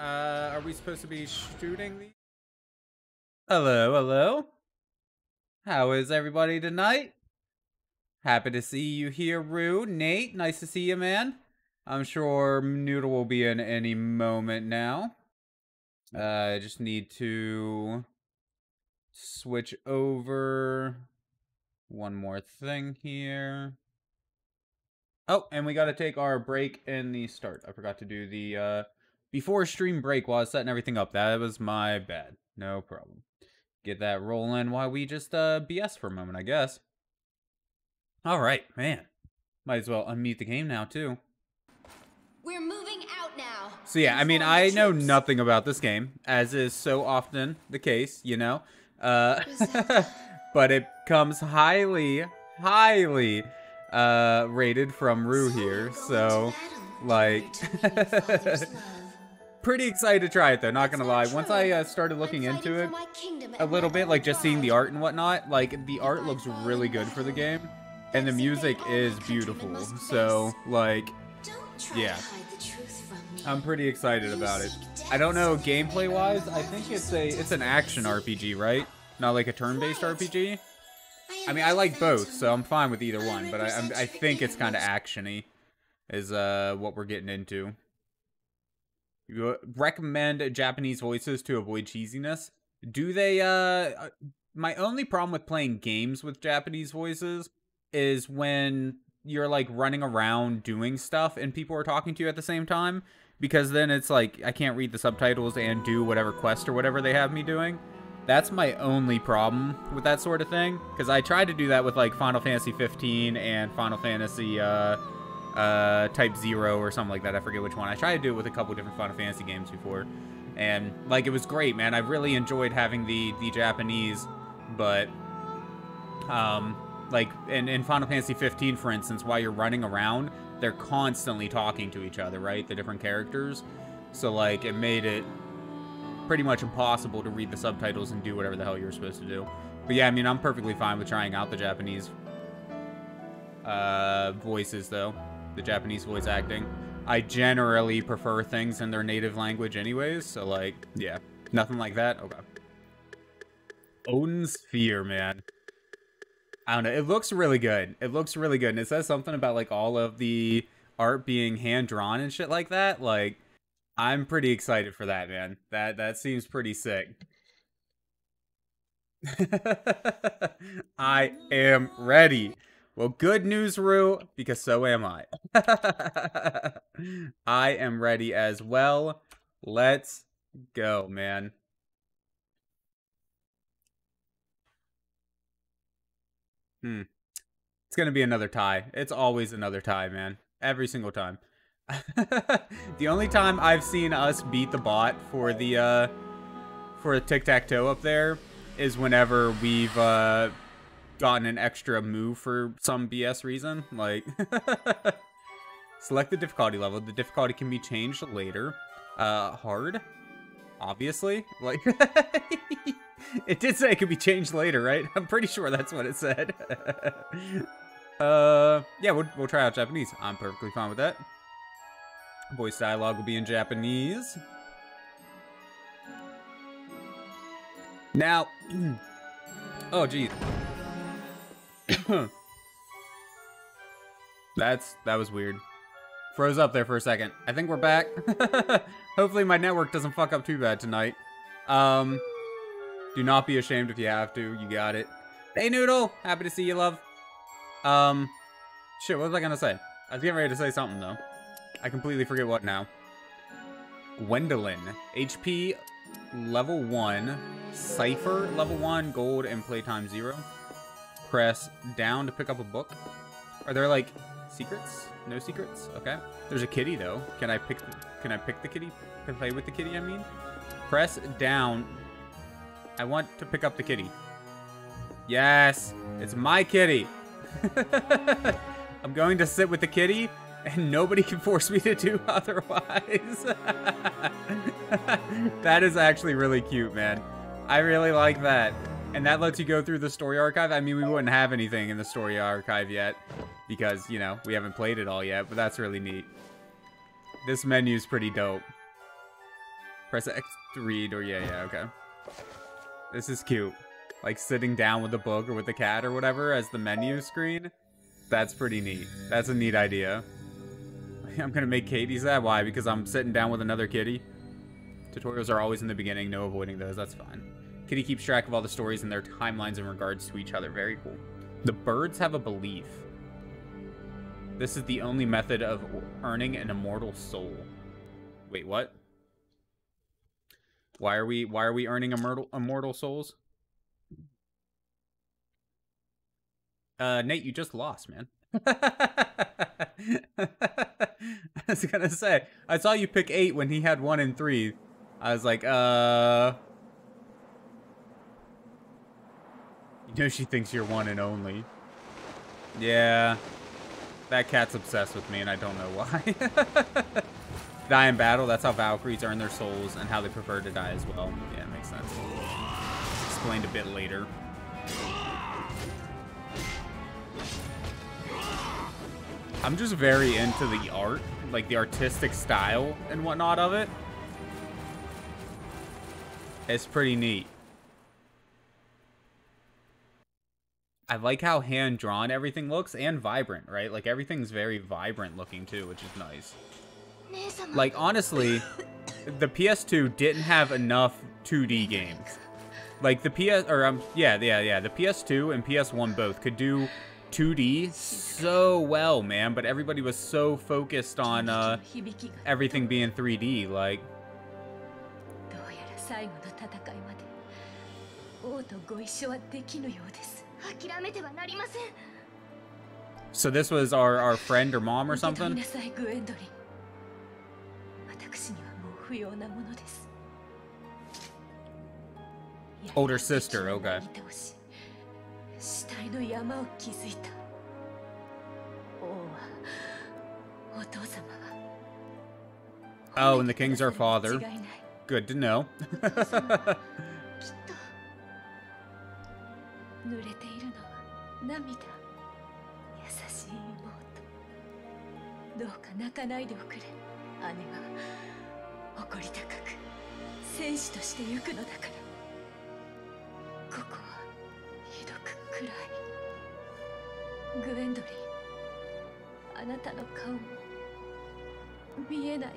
Are we supposed to be shooting these? Hello, hello. How is everybody tonight? Happy to see you here, Rue. Nate, nice to see you, man. I'm sure Noodle will be in any moment now. I just need to switch over one more thing here. Oh, and we got to take our break in the start. I forgot to do the before stream break while I was setting everything up. That was my bad. No problem. Get that rolling while we just BS for a moment, I guess. All right, man. Might as well unmute the game now, too. We're moving out now. So, yeah, I mean, I know nothing about this game, as is so often the case, you know. But it comes highly... rated from Rue here, so like pretty excited to try it though, not gonna lie. Once I started looking into it a little bit, like just seeing the art and whatnot, like the art looks really good for the game and the music is beautiful, so like yeah, I'm pretty excited about it. I don't know gameplay wise, I think it's an action RPG, right? Not like a turn-based RPG. I mean, I like both, so I'm fine with either one, but I think it's kind of action-y is what we're getting into. You recommend Japanese voices to avoid cheesiness? Do they, my only problem with playing games with Japanese voices is when you're, like, running around doing stuff and people are talking to you at the same time, because then it's like, I can't read the subtitles and do whatever quest or whatever they have me doing. That's my only problem with that sort of thing, because I tried to do that with like Final Fantasy XV and Final Fantasy Type 0 or something like that. I forget which one. I tried to do it with a couple different Final Fantasy games before, and like it was great, man. I really enjoyed having the Japanese, but like in Final Fantasy XV, for instance, while you're running around, they're constantly talking to each other, right? The different characters, so like it made it pretty much impossible to read the subtitles and do whatever the hell you're supposed to do. But yeah, I mean, I'm perfectly fine with trying out the Japanese voices though, the Japanese voice acting. I generally prefer things in their native language anyways, so like, yeah, nothing like that. Okay. Odin Sphere, man. I don't know, it looks really good. It looks really good, and it says something about like all of the art being hand-drawn and shit like that, like, I'm pretty excited for that, man. That seems pretty sick. I am ready. Well, good news, Rue, because so am I. I am ready as well. Let's go, man. It's gonna be another tie. It's always another tie, man. Every single time. The only time I've seen us beat the bot for the tic-tac-toe up there is whenever we've gotten an extra move for some BS reason, like select the difficulty level. The difficulty can be changed later. Hard, obviously, like it did say it could be changed later, right? I'm pretty sure that's what it said. Yeah, we'll try out Japanese. I'm perfectly fine with that. Voice dialogue will be in Japanese. Now, oh geez, that was weird. Froze up there for a second. I think we're back. Hopefully my network doesn't fuck up too bad tonight. Do not be ashamed if you have to. You got it. Hey Noodle, happy to see you, love. Shit, what was I gonna say? I was getting ready to say something though. I completely forget what now. Gwendolyn. HP level 1. Cypher level 1. Gold and playtime 0. Press down to pick up a book. Are there like secrets? No secrets? Okay. There's a kitty though. Can I pick the kitty? Can I play with the kitty, I mean? Press down. I want to pick up the kitty. Yes! It's my kitty! I'm going to sit with the kitty. And nobody can force me to do otherwise. That is actually really cute, man. I really like that. And that lets you go through the story archive. I mean, we wouldn't have anything in the story archive yet because, you know, we haven't played it all yet, but that's really neat. This menu's pretty dope. Press X to read, or yeah, okay. This is cute. Like sitting down with the book or with the cat or whatever as the menu screen. That's pretty neat. That's a neat idea. I'm gonna make kitties that. Why? Because I'm sitting down with another kitty. Tutorials are always in the beginning, no avoiding those. That's fine. Kitty keeps track of all the stories and their timelines in regards to each other. Very cool. The birds have a belief. This is the only method of earning an immortal soul. Wait, what? Why are we earning immortal souls? Nate, you just lost, man. I was gonna say, I saw you pick 8 when he had 1 and 3. I was like, you know she thinks you're one and only. Yeah. That cat's obsessed with me and I don't know why. Die in battle, that's how Valkyries earn their souls and how they prefer to die as well. Yeah, it makes sense. Explained a bit later. I'm just very into the art, like the artistic style and whatnot of it. It's pretty neat. I like how hand-drawn everything looks and vibrant, right? Like everything's very vibrant looking too, which is nice. Like honestly, the PS2 didn't have enough 2D games. Like the the PS2 and PS1 both could do 2D so well, man, but everybody was so focused on everything being 3D, like. So this was our friend or mom or something? Older sister, okay. Oh, and the king's our father. Good to know.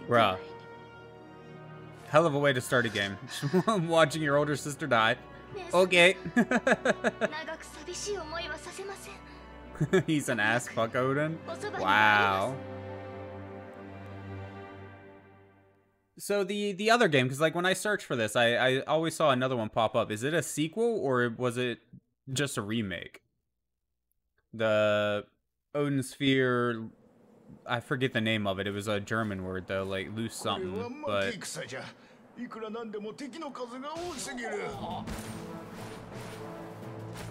Bruh. Hell of a way to start a game. I'm watching your older sister die. Okay. He's an ass fuck, Odin. Wow. So the other game, because like when I searched for this, I always saw another one pop up. Is it a sequel or was it just a remake? The Odin Sphere, I forget the name of it. It was a German word though, like loose something. But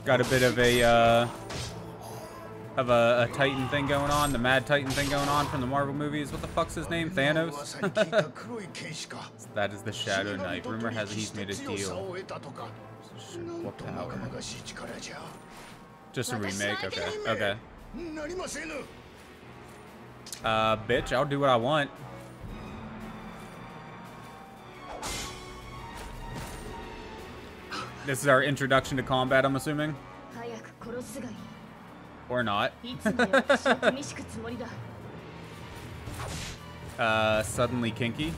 got a bit of a Titan thing going on, the Mad Titan thing going on from the Marvel movies. What the fuck's his name? Thanos? That is the Shadow Knight. Rumor has it he's made a deal. What the hell? Just a remake, okay. Okay. Bitch, I'll do what I want. This is our introduction to combat, I'm assuming. Or not. Suddenly kinky.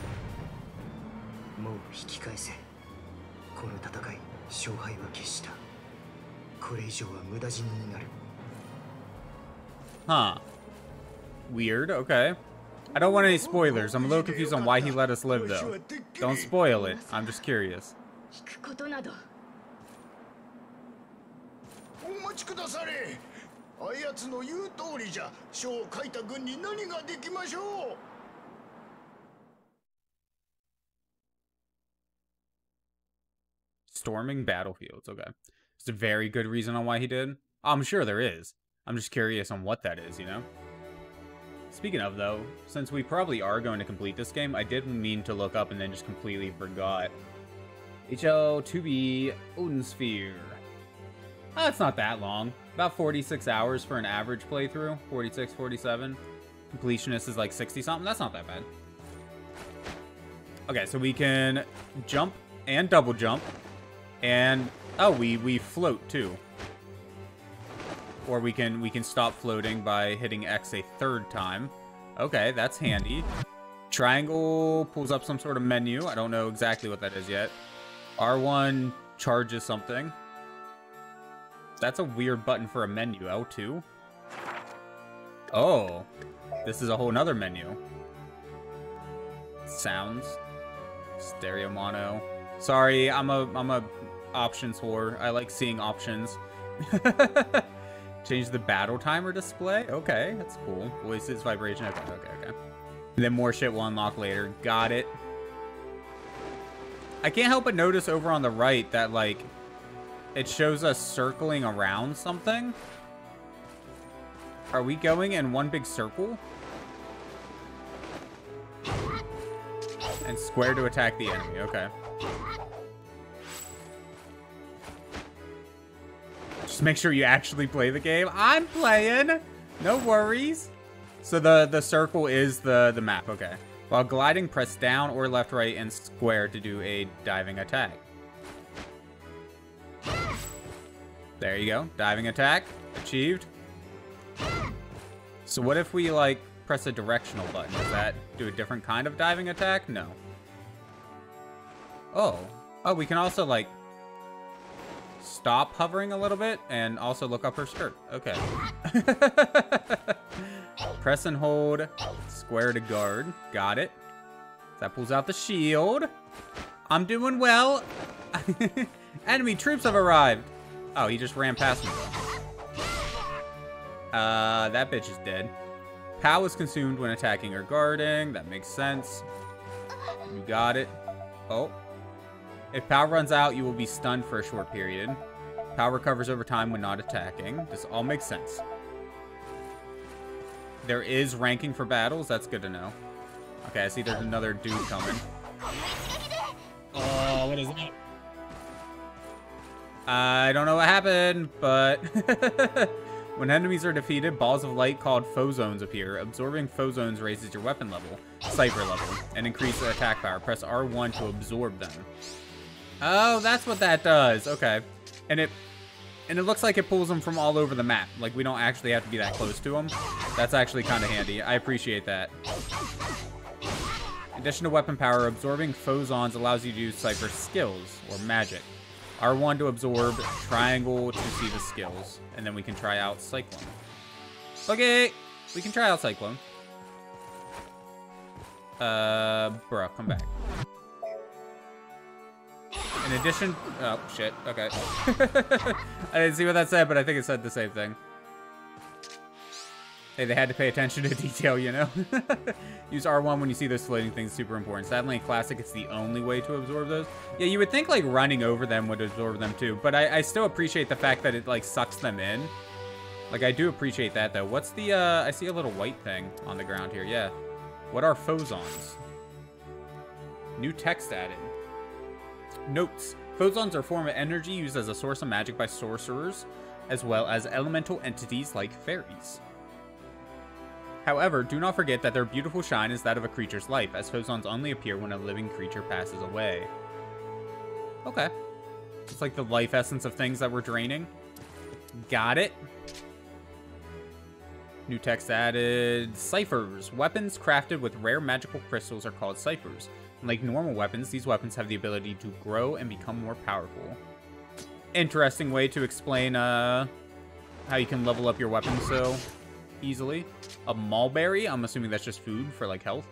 Huh. Weird, okay. I don't want any spoilers. I'm a little confused on why he let us live, though. Don't spoil it. I'm just curious. Storming battlefields, okay. It's a very good reason on why he did. I'm sure there is. I'm just curious on what that is, you know? Speaking of, though, since we probably are going to complete this game, I did mean to look up and then just completely forgot. HL2B Odin Sphere. Oh, it's not that long. About 46 hours for an average playthrough. 46, 47. Completionist is like 60-something. That's not that bad. Okay, so we can jump and double jump. And oh, we float too. Or we can stop floating by hitting X a third time. Okay, that's handy. Triangle pulls up some sort of menu. I don't know exactly what that is yet. R1 charges something. That's a weird button for a menu. L2. Oh, this is a whole nother menu. Sounds. Stereo mono. Sorry, I'm a options whore. I like seeing options. Change the battle timer display. Okay, that's cool. Voices, vibration. Okay. And then more shit will unlock later. Got it. I can't help but notice over on the right that, like, it shows us circling around something. Are we going in one big circle? And square to attack the enemy. Okay. Just make sure you actually play the game. I'm playing. No worries. So the circle is the map. Okay. While gliding, press down or left, right, and square to do a diving attack. There you go. Diving attack. Achieved. So what if we, like, press a directional button? Does that do a different kind of diving attack? No. Oh. Oh, we can also, like, stop hovering a little bit and also look up her skirt. Okay. Press and hold square to guard. Got it. That pulls out the shield. I'm doing well. Enemy troops have arrived. Oh, he just ran past me. That bitch is dead. Pow is consumed when attacking or guarding. That makes sense. You got it. Oh. If power runs out, you will be stunned for a short period. Power recovers over time when not attacking. This all makes sense. There is ranking for battles. That's good to know. Okay, I see there's another dude coming. Oh, what is that? I don't know what happened, but... When enemies are defeated, balls of light called foe zones appear. Absorbing foe zones raises your weapon level, cypher level, and increases attack power. Press R1 to absorb them. Oh, that's what that does. Okay. And it looks like it pulls them from all over the map. Like, we don't actually have to be that close to them. That's actually kind of handy. I appreciate that. In addition to weapon power, absorbing foe zones allows you to use cypher skills or magic. R1 to absorb, triangle to see the skills. And then we can try out Cyclone. Okay. We can try out Cyclone. Bruh, come back. In addition, oh, shit, okay. I didn't see what that said, but I think it said the same thing. Hey, they had to pay attention to detail, you know? Use R1 when you see those floating things, super important. Sadly, in Classic, it's the only way to absorb those. Yeah, you would think, like, running over them would absorb them, too. But I still appreciate the fact that it, like, sucks them in. Like, I do appreciate that, though. What's the, I see a little white thing on the ground here, yeah. What are Fozons? New text added. Notes. Phozons are a form of energy used as a source of magic by sorcerers, as well as elemental entities like fairies. However, do not forget that their beautiful shine is that of a creature's life, as phozons only appear when a living creature passes away. Okay. It's like the life essence of things that we're draining. Got it. New text added. Ciphers. Weapons crafted with rare magical crystals are called ciphers. Like normal weapons, these weapons have the ability to grow and become more powerful. Interesting way to explain how you can level up your weapons so easily. A mulberry, I'm assuming that's just food for, like, health.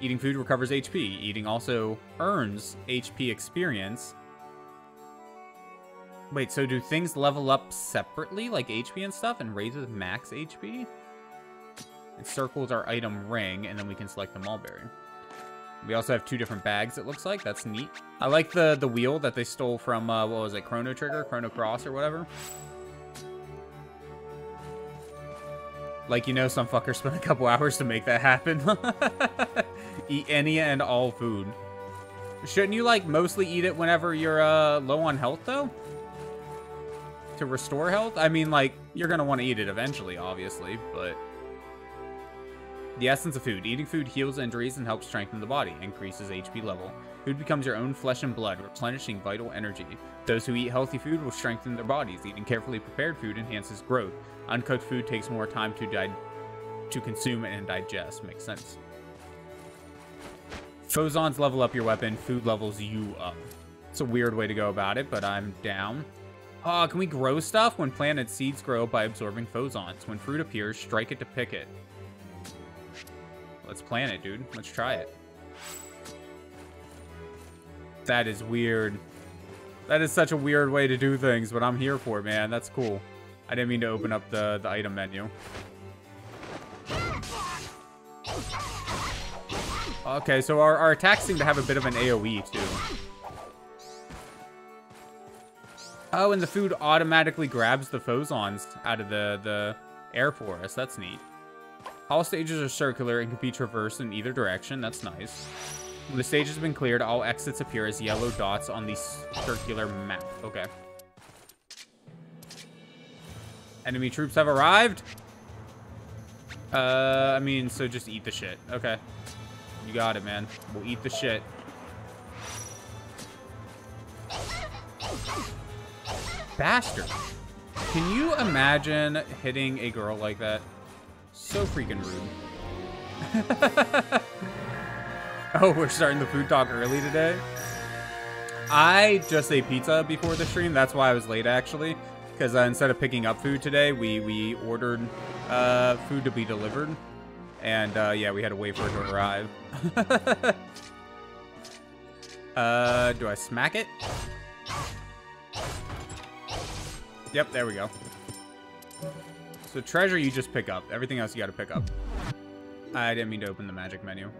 Eating food recovers HP. Eating also earns HP experience. Wait, so do things level up separately, like HP and stuff, and raises max HP? It circles our item ring, and then we can select the mulberry. We also have two different bags, it looks like. That's neat. I like the wheel that they stole from, what was it, Chrono Trigger? Chrono Cross or whatever. Like, you know, some fucker spent a couple hours to make that happen. Eat any and all food. Shouldn't you, like, mostly eat it whenever you're low on health, though? To restore health? I mean, like, you're going to want to eat it eventually, obviously, but... The essence of food. Eating food heals injuries and helps strengthen the body, increases HP level. Food becomes your own flesh and blood, replenishing vital energy. Those who eat healthy food will strengthen their bodies. Eating carefully prepared food enhances growth. Uncooked food takes more time to consume and digest. Makes sense. Fozons level up your weapon. Food levels you up. It's a weird way to go about it, but I'm down. Can we grow stuff? When planted, seeds grow by absorbing fozons. When fruit appears, strike it to pick it. Let's plant it, dude. Let's try it. That is weird. That is such a weird way to do things, but I'm here for it, man. That's cool. I didn't mean to open up the item menu. Okay, so our attacks seem to have a bit of an AoE, too. Oh, and the food automatically grabs the fozons out of the air for us. That's neat. All stages are circular and can be traversed in either direction. That's nice. When the stage has been cleared, all exits appear as yellow dots on the circular map. Okay. Enemy troops have arrived? I mean, so just eat the shit. Okay. You got it, man. We'll eat the shit. Bastard. Can you imagine hitting a girl like that? So freaking rude. Oh, we're starting the food talk early today. I just ate pizza before the stream. That's why I was late, actually. Because instead of picking up food today, we ordered food to be delivered. And, yeah, we had to wait for it to arrive. Do I smack it? Yep, there we go. So treasure you just pick up. Everything else you gotta pick up. I didn't mean to open the magic menu.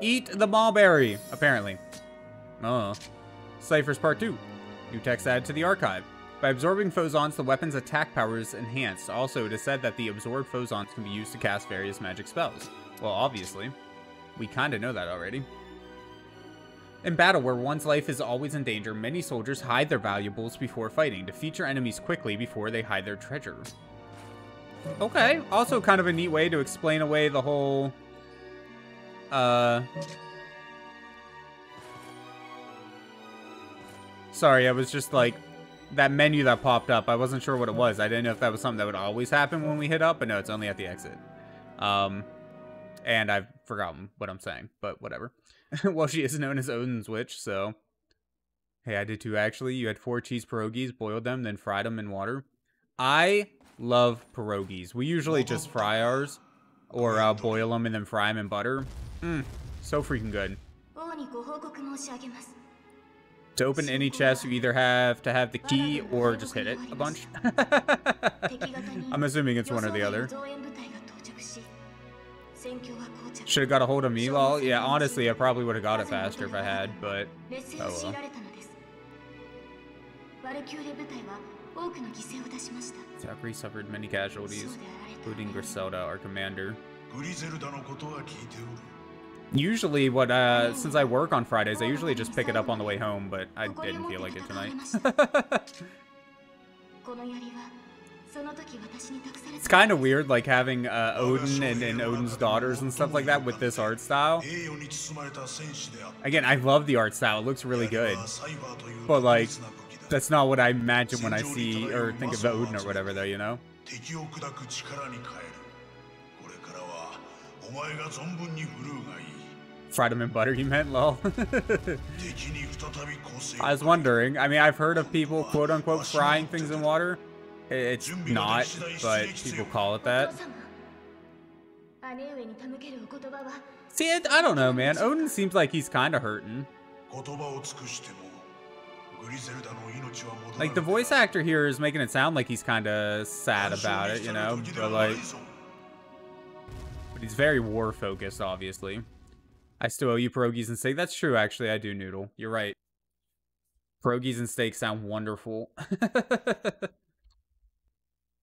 Eat the mulberry, apparently. Oh. Ciphers Part 2. New text added to the archive. By absorbing fozons, the weapon's attack power is enhanced. Also, it is said that the absorbed fozons can be used to cast various magic spells. Well, obviously. We kinda know that already. In battle, where one's life is always in danger, many soldiers hide their valuables before fighting, to feature enemies quickly before they hide their treasure. Okay, also kind of a neat way to explain away the whole... Sorry, I was just like... That menu that popped up, I wasn't sure what it was. I didn't know if that was something that would always happen when we hit up, but no, it's only at the exit. And I've forgotten what I'm saying, but whatever. Well, she is known as Odin's Witch, so... Hey, I did too, actually. You had 4 cheese pierogies, boiled them, then fried them in water. I love pierogies. We usually just fry ours, or boil them and then fry them in butter. Mmm, so freaking good. To open any chest, you either have to have the key or just hit it a bunch. I'm assuming it's one or the other. Should have got a hold of me, lol. Yeah, honestly, I probably would have got it faster if I had, but oh well. Valkyrie suffered many casualties, including Griselda, our commander. Usually, what since I work on Fridays, I usually just pick it up on the way home, but I didn't feel like it tonight. It's kind of weird, like, having Odin and Odin's daughters and stuff like that with this art style. Again, I love the art style. It looks really good. But, like, that's not what I imagine when I see or think of Odin or whatever, though, you know? Fried them in butter, you meant, lol. I was wondering. I mean, I've heard of people, quote-unquote, frying things in water. It's not, but people call it that. See, I don't know, man. Odin seems like he's kind of hurting. Like, the voice actor here is making it sound like he's kind of sad about it, you know? But, like... But he's very war-focused, obviously. I still owe you pierogies and steak. That's true, actually. I do noodle. You're right. Pierogies and steak sound wonderful.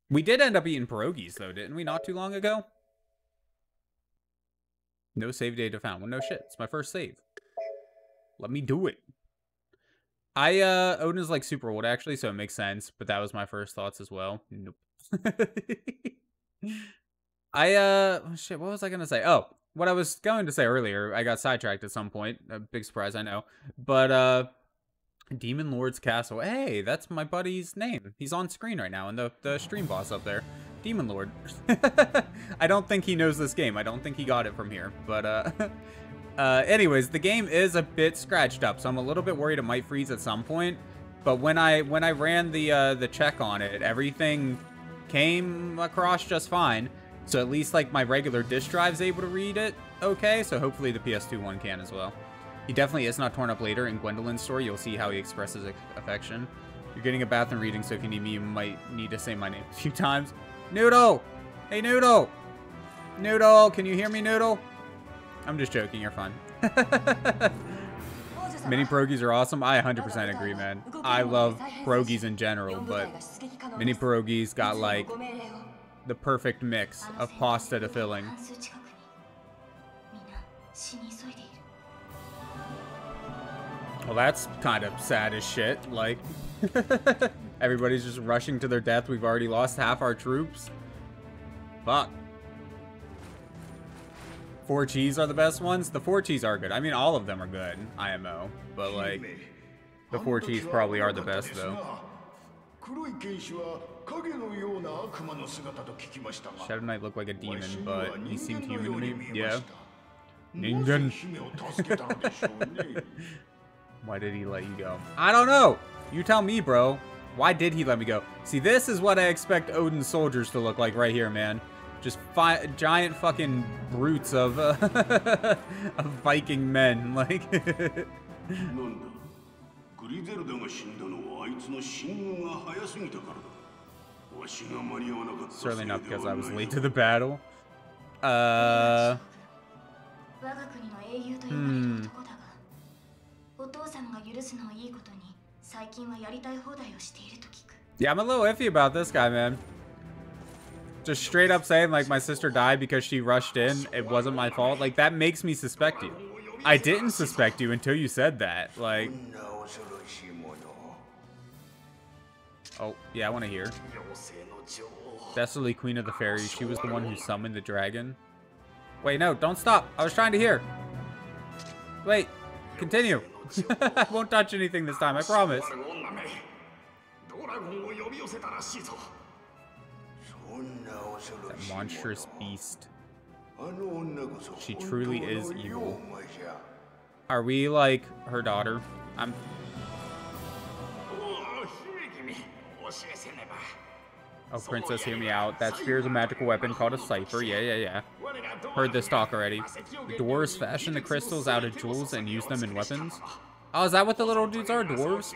We did end up eating pierogies, though, didn't we? Not too long ago? No save data found. Well, no shit. It's my first save. Let me do it. Odin is, like, super old, actually, so it makes sense. But that was my first thoughts as well. Nope. Shit, what was I gonna say? Oh, what I was going to say earlier, I got sidetracked at some point. A big surprise, I know. But, Demon Lord's Castle. Hey, that's my buddy's name. He's on screen right now, and the stream boss up there. Demon Lord. I don't think he knows this game. I don't think he got it from here. But, anyways, the game is a bit scratched up, so I'm a little bit worried it might freeze at some point. But when I ran the check on it, everything came across just fine. So at least, like, my regular disk drive's able to read it okay, so hopefully the PS2 one can as well. He definitely is not torn up later. In Gwendolyn's story, you'll see how he expresses affection. You're getting a bath and reading, so if you need me, you might need to say my name a few times. Noodle! Hey, Noodle! Noodle, can you hear me, Noodle? I'm just joking, you're fine. Mini pierogies are awesome. I 100% agree, man. I love pierogies in general, but mini pierogies got, like, the perfect mix of pasta to filling. Well, that's kind of sad as shit. Like, everybody's just rushing to their death. We've already lost half our troops. Fuck. 4Gs are the best ones. The 4Gs are good. I mean, all of them are good, IMO. But, like, the 4Gs probably are the best, though. Shadow Knight looked like a demon, but he seemed human to me. Yeah. Ninja. Why did he let you go? I don't know. You tell me, bro. Why did he let me go? See, this is what I expect Odin's soldiers to look like right here, man. Just giant fucking brutes of, of Viking men. Like. Certainly not because I was late to the battle. Yeah, I'm a little iffy about this guy, man. Just straight up saying, like, my sister died because she rushed in. It wasn't my fault. Like, that makes me suspect you. I didn't suspect you until you said that. Like... Oh, yeah, I want to hear. Thessaly, Queen of the Fairies. She was the one who summoned the dragon. Wait, no, don't stop. I was trying to hear. Wait, continue. I won't touch anything this time, I promise. That monstrous beast. She truly is evil. Are we, like, her daughter? I'm... Oh, princess, hear me out. That spear is a magical weapon called a cipher. Yeah, yeah, yeah. Heard this talk already. The dwarves fashion the crystals out of jewels and use them in weapons. Oh, is that what the little dudes are? Dwarves?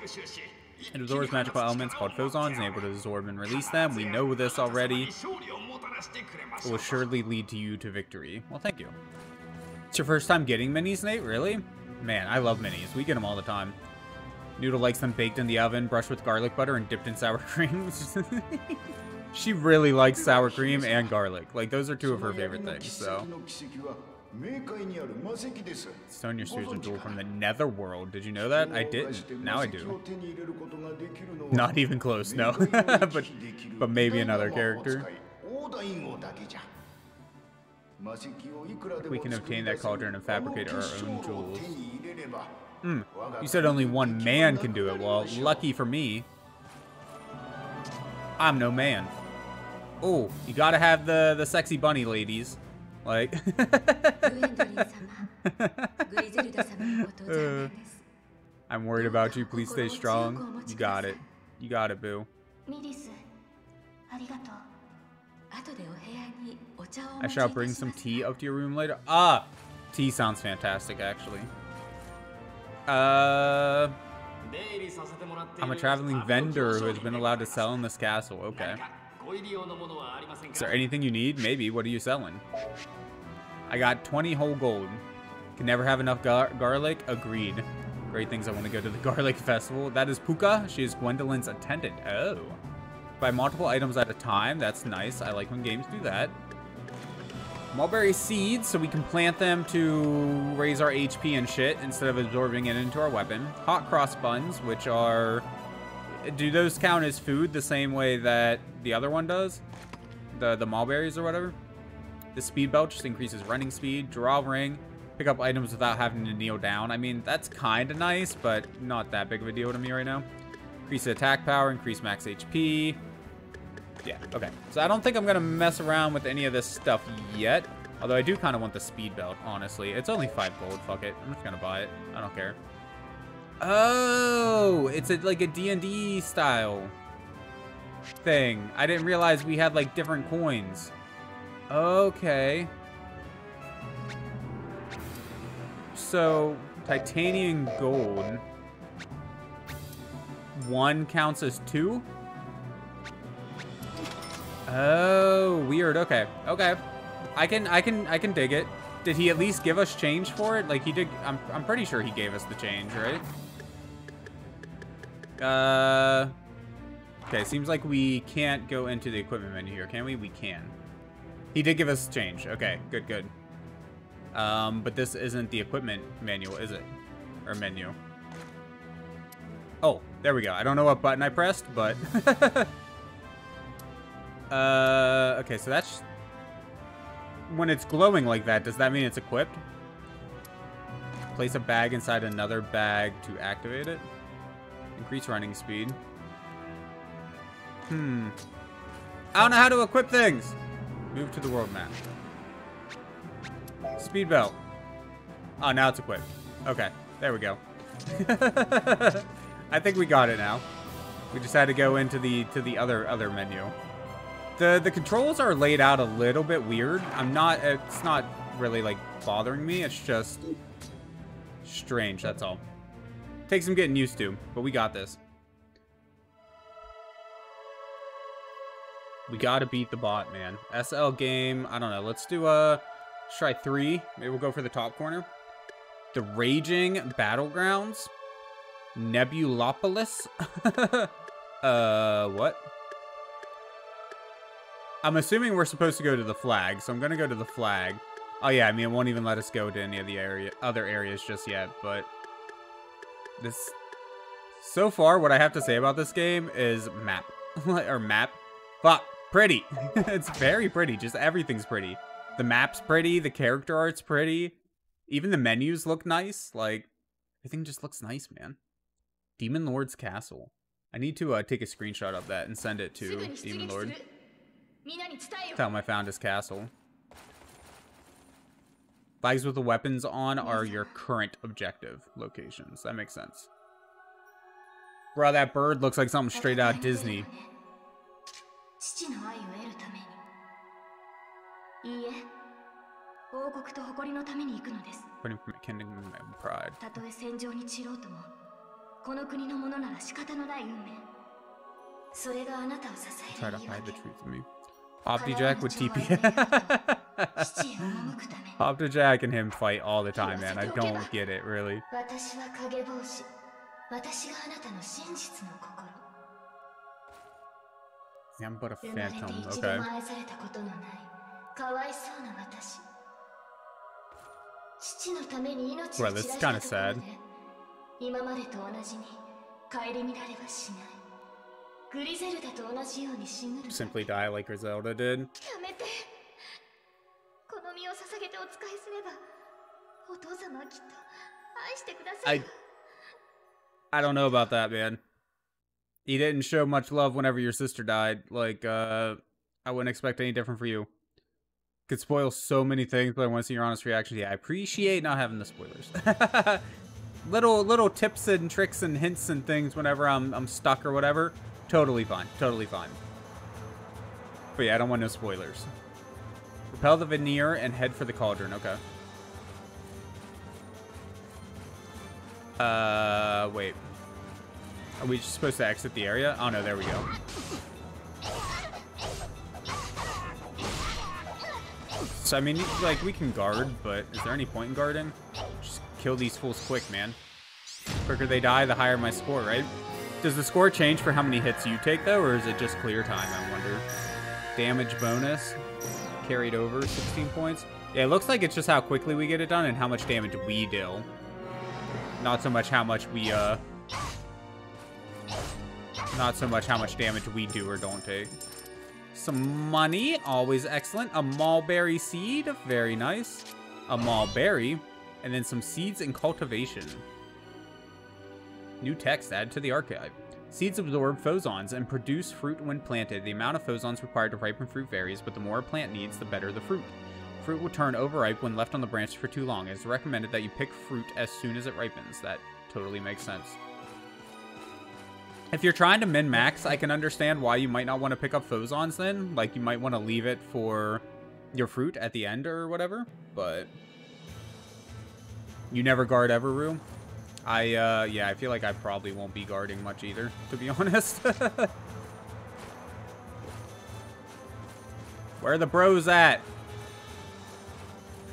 It absorbs magical elements called phosons and able to absorb and release them. We know this already. It will surely lead to you to victory. Well, thank you. It's your first time getting minis, Nate? Really? Man, I love minis. We get them all the time. Noodle likes them baked in the oven, brushed with garlic butter, and dipped in sour cream. She really likes sour cream and garlic. Like, those are two of her favorite things, so. Sonya Stewart's a jewel from the netherworld. Did you know that? I didn't. Now I do. Not even close, no. But maybe another character. If we can obtain that cauldron and fabricate our own jewels. You said only one man can do it. Well, lucky for me, I'm no man. Oh, you gotta have the sexy bunny ladies. Like... I'm worried about you. Please stay strong. You got it. You got it, boo. I shall bring some tea up to your room later. Ah! Tea sounds fantastic, actually. I'm a traveling vendor who has been allowed to sell in this castle. Okay. Is there anything you need? Maybe. What are you selling? I got 20 whole gold. Can never have enough garlic. Agreed. Great things. I want to go to the garlic festival. That is Puka. She is Gwendolyn's attendant. Oh. Buy multiple items at a time. That's nice. I like when games do that. Mulberry seeds, so we can plant them to raise our HP and shit instead of absorbing it into our weapon. Hot cross buns, which are... Do those count as food the same way that the other one does? The mulberries or whatever? The speed belt just increases running speed. Draw ring. Pick up items without having to kneel down. I mean, that's kind of nice, but not that big of a deal to me right now. Increase attack power, increase max HP. Yeah, okay. So I don't think I'm going to mess around with any of this stuff yet. Although I do kind of want the speed belt, honestly. It's only 5 gold. Fuck it. I'm just going to buy it. I don't care. Oh, it's like a D&D style thing. I didn't realize we had like different coins. Okay. So, titanium gold. 1 counts as 2? Oh, weird. Okay. Okay. I can dig it. Did he at least give us change for it? Like he did. I'm pretty sure he gave us the change, right? Okay, seems like we can't go into the equipment menu here, can we? We can. He did give us change. Okay, good, good. But this isn't the equipment manual, is it? Or menu. Oh, there we go. I don't know what button I pressed, but... okay, so that's... When it's glowing like that, does that mean it's equipped? Place a bag inside another bag to activate it. Increase running speed. Hmm. I don't know how to equip things. Move to the world map. Speed belt. Oh, now it's equipped. Okay, there we go. I think we got it now. We just had to go into the other menu. The controls are laid out a little bit weird. It's not really like bothering me. It's just strange, that's all. Takes some getting used to, but we got this. We gotta beat the bot, man. SL game, I don't know. Let's do let's try 3. Maybe we'll go for the top corner. The Raging Battlegrounds. Nebulopolis. What? I'm assuming we're supposed to go to the flag, so I'm gonna go to the flag. Oh yeah, I mean, it won't even let us go to any of the other areas just yet, but... This... So far, what I have to say about this game is map. Or map. Fuck. Pretty. It's very pretty. Just everything's pretty. The map's pretty. The character art's pretty. Even the menus look nice. Like, everything just looks nice, man. Demon Lord's Castle. I need to take a screenshot of that and send it to Demon Lord. Tell him I found his castle. Flags with the weapons on are your current objective locations. That makes sense. Bro, that bird looks like something straight out of Disney. Putting from a kingdom of pride. Try to hide the truth of me. Optijack with TP. Optijack and him fight all the time, man. I don't get it, really. I'm but a phantom, okay. Well, that's kind of sad. Simply die like Griselda did. I don't know about that, man. You didn't show much love whenever your sister died. Like, I wouldn't expect any different for you. Could spoil so many things, but I want to see your honest reaction. Yeah, I appreciate not having the spoilers. Little tips and tricks and hints and things whenever I'm stuck or whatever. Totally fine. Totally fine. But yeah, I don't want no spoilers. Repel the veneer and head for the cauldron. Okay. Wait. Are we just supposed to exit the area? Oh no, there we go. So I mean, like, we can guard, but is there any point in guarding? Just kill these fools quick, man. The quicker they die, the higher my score, right? Does the score change for how many hits you take, though, or is it just clear time, I wonder? Damage bonus. Carried over, 16 points. Yeah, it looks like it's just how quickly we get it done and how much damage we deal. Not so much how much we, Not so much how much damage we do or don't take. Some money, always excellent. A mulberry seed, very nice. A mulberry, and then some seeds in cultivation. New text added to the archive. Seeds absorb phosons and produce fruit when planted. The amount of phosons required to ripen fruit varies, but the more a plant needs, the better the fruit. Fruit will turn overripe when left on the branch for too long. It is recommended that you pick fruit as soon as it ripens. That totally makes sense. If you're trying to min-max, I can understand why you might not want to pick up phosons then. Like, you might want to leave it for your fruit at the end or whatever, but you never guard Everu. I feel like I probably won't be guarding much either, to be honest. Where are the bros at?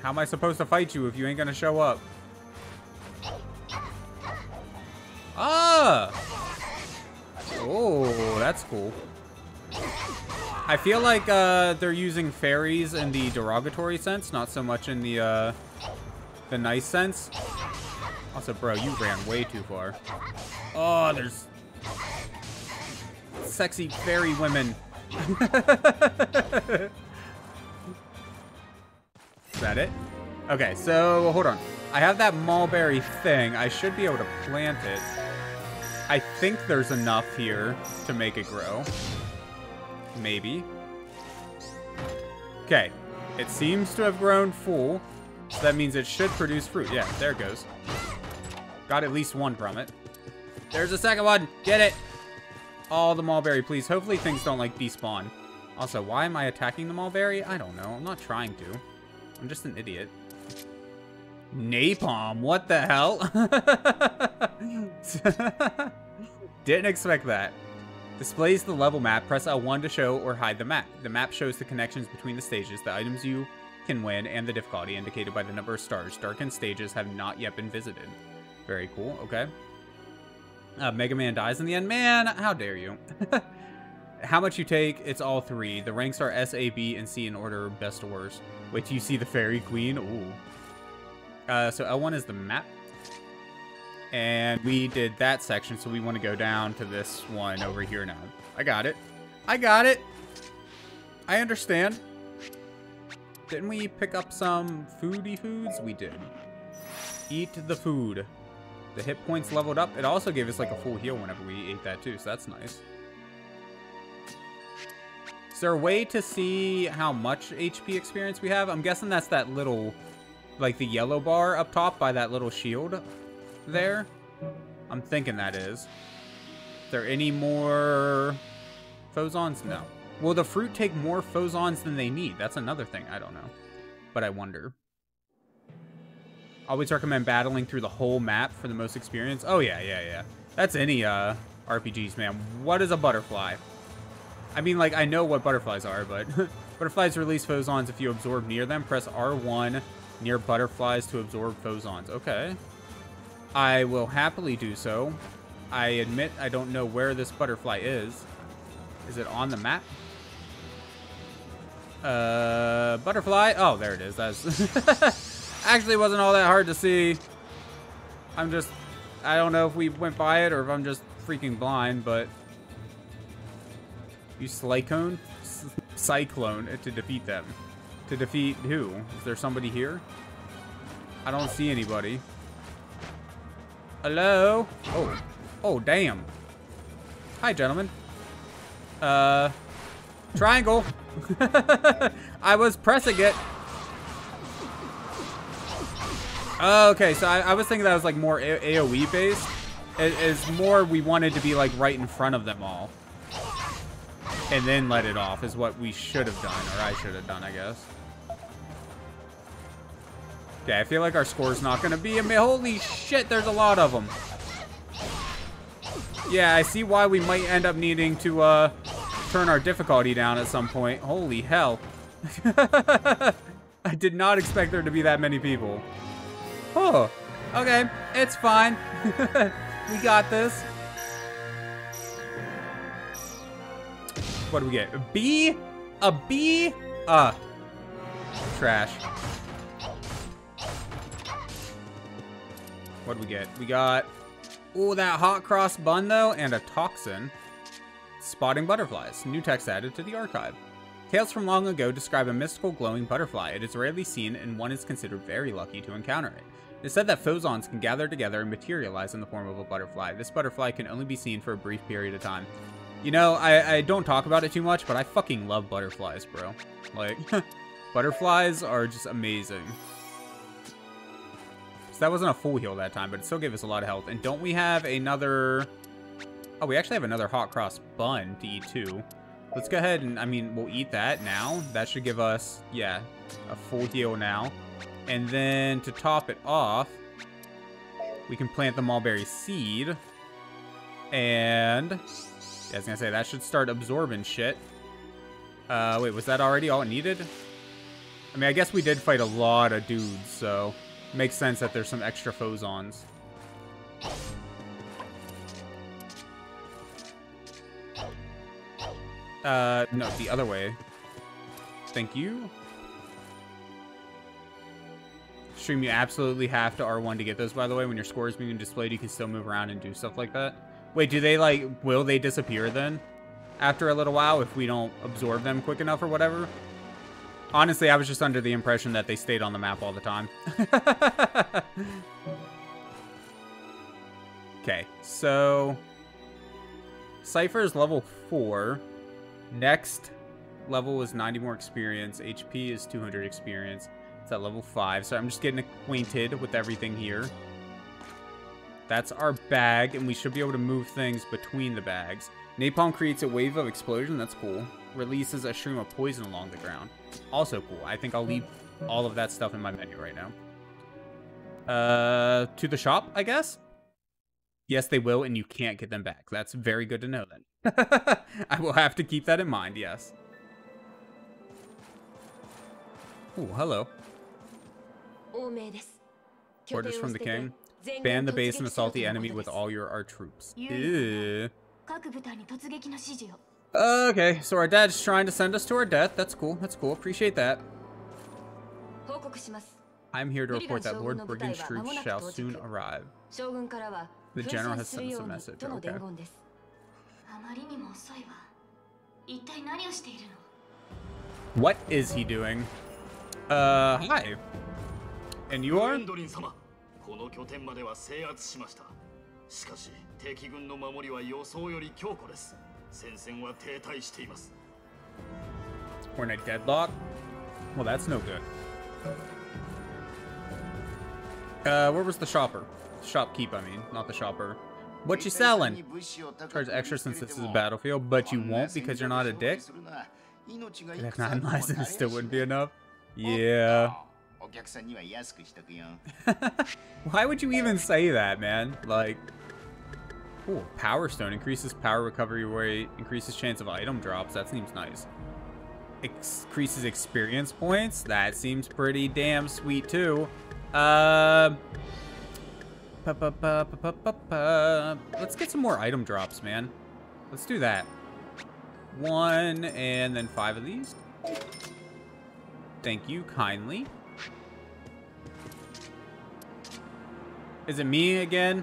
How am I supposed to fight you if you ain't gonna show up? Ah! Oh, that's cool. I feel like they're using fairies in the derogatory sense, not so much in the nice sense. Also, bro, you ran way too far. Oh, there's sexy fairy women. Is that it? Okay, so hold on. I have that mulberry thing. I should be able to plant it. I think there's enough here to make it grow. Maybe. Okay, it seems to have grown full. So that means it should produce fruit. Yeah, there it goes. Got at least one from it. There's the second one. Get it. All the mulberry, please. Hopefully things don't, like, despawn. Also, why am I attacking the mulberry? I don't know. I'm not trying to. I'm just an idiot. Napalm. What the hell? Didn't expect that. Displays the level map. Press L1 to show or hide the map. The map shows the connections between the stages, the items you can win, and the difficulty indicated by the number of stars. Darkened stages have not yet been visited. Very cool. Okay. Mega Man dies in the end. Man, how dare you. How much you take, it's all three. The ranks are S, A, B, and C in order, best to worst. Wait till you see the Fairy Queen. Ooh. So L1 is the map. And we did that section, so we want to go down to this one over here now. I got it. I got it. I understand. Didn't we pick up some foodie foods? We did. Eat the food. The hit points leveled up. It also gave us like a full heal whenever we ate that too, so that's nice. Is there a way to see how much HP experience we have? I'm guessing that's that little, like the yellow bar up top by that little shield there. I'm thinking that is. Is there any more phosons? No. Will the fruit take more phosons than they need? That's another thing. I don't know. But I wonder. Always recommend battling through the whole map for the most experience. Oh, yeah. That's any RPGs, man. What is a butterfly? I mean, like, I know what butterflies are, but... Butterflies release phosons if you absorb near them. Press R1 near butterflies to absorb phosons. Okay. I will happily do so. I admit I don't know where this butterfly is. Is it on the map? Butterfly. Oh, there it is. That's actually wasn't all that hard to see. I don't know if we went by it or if I'm just freaking blind, but you cyclone to defeat them. To defeat who? Is there somebody here? I don't see anybody. Hello? Oh, damn. Hi, gentlemen. Triangle. I was pressing it. Okay, so I was thinking that was like more AoE based. It is more we wanted to be like right in front of them all. And then let it off is what we should have done, or I should have done, I guess. Okay, I feel like our score's not gonna be, I mean, holy shit, there's a lot of them. Yeah, I see why we might end up needing to turn our difficulty down at some point. Holy hell. I did not expect there to be that many people. Oh, okay, it's fine. We got this. What do we get? A B? A B? Trash. What do we get? We got... Ooh, that hot cross bun, though, and a toxin. Spotting butterflies. New text added to the archive. Tales from long ago describe a mystical glowing butterfly. It is rarely seen, and one is considered very lucky to encounter it. It is said that phosons can gather together and materialize in the form of a butterfly. This butterfly can only be seen for a brief period of time. You know, I don't talk about it too much, but I fucking love butterflies, bro. Like, butterflies are just amazing. So that wasn't a full heal that time, but it still gave us a lot of health. And don't we have another... Oh, we actually have another hot cross bun to eat, too. Let's go ahead and, I mean, we'll eat that now. That should give us, yeah, a full heal now. And then to top it off, we can plant the mulberry seed. And... I was gonna say, that should start absorbing shit. Wait, was that already all it needed? I mean, I guess we did fight a lot of dudes, so... Makes sense that there's some extra phosons. No, the other way. Thank you. Stream, you absolutely have to R1 to get those, by the way. When your score is being displayed, you can still move around and do stuff like that. Wait, do they, like, will they disappear then? After a little while, if we don't absorb them quick enough or whatever? Honestly, I was just under the impression that they stayed on the map all the time. Okay, so... Cypher is level 4. Next level is 90 more experience. HP is 200 experience. It's at level 5, so I'm just getting acquainted with everything here. That's our bag, and we should be able to move things between the bags. Napalm creates a wave of explosion. That's cool. Releases a stream of poison along the ground. Also cool. I think I'll leave all of that stuff in my menu right now. To the shop, I guess? Yes, they will, and you can't get them back. That's very good to know, then. I will have to keep that in mind, yes. Oh, hello. Orders from the king. Ban the base and assault the enemy with all your troops. Ew. Okay, so our dad's trying to send us to our death. That's cool, that's cool. Appreciate that. I'm here to report that Lord Brigand's troops shall soon arrive. The general has sent us a message. Okay. What is he doing? Hi. And you are? We're in a deadlock? Well, that's no good. Where was the shopper? Shopkeep, I mean, not the shopper. What you selling? Charge extra since this is a battlefield, but you won't because you're not a dick? If not licensed, it wouldn't be enough. Yeah. Why would you even say that, man? Like, ooh, Power Stone increases power recovery rate, increases chance of item drops. That seems nice. Increases experience points. That seems pretty damn sweet too. Let's get some more item drops, man. Let's do that. 1 and then 5 of these. Thank you kindly. Is it me again?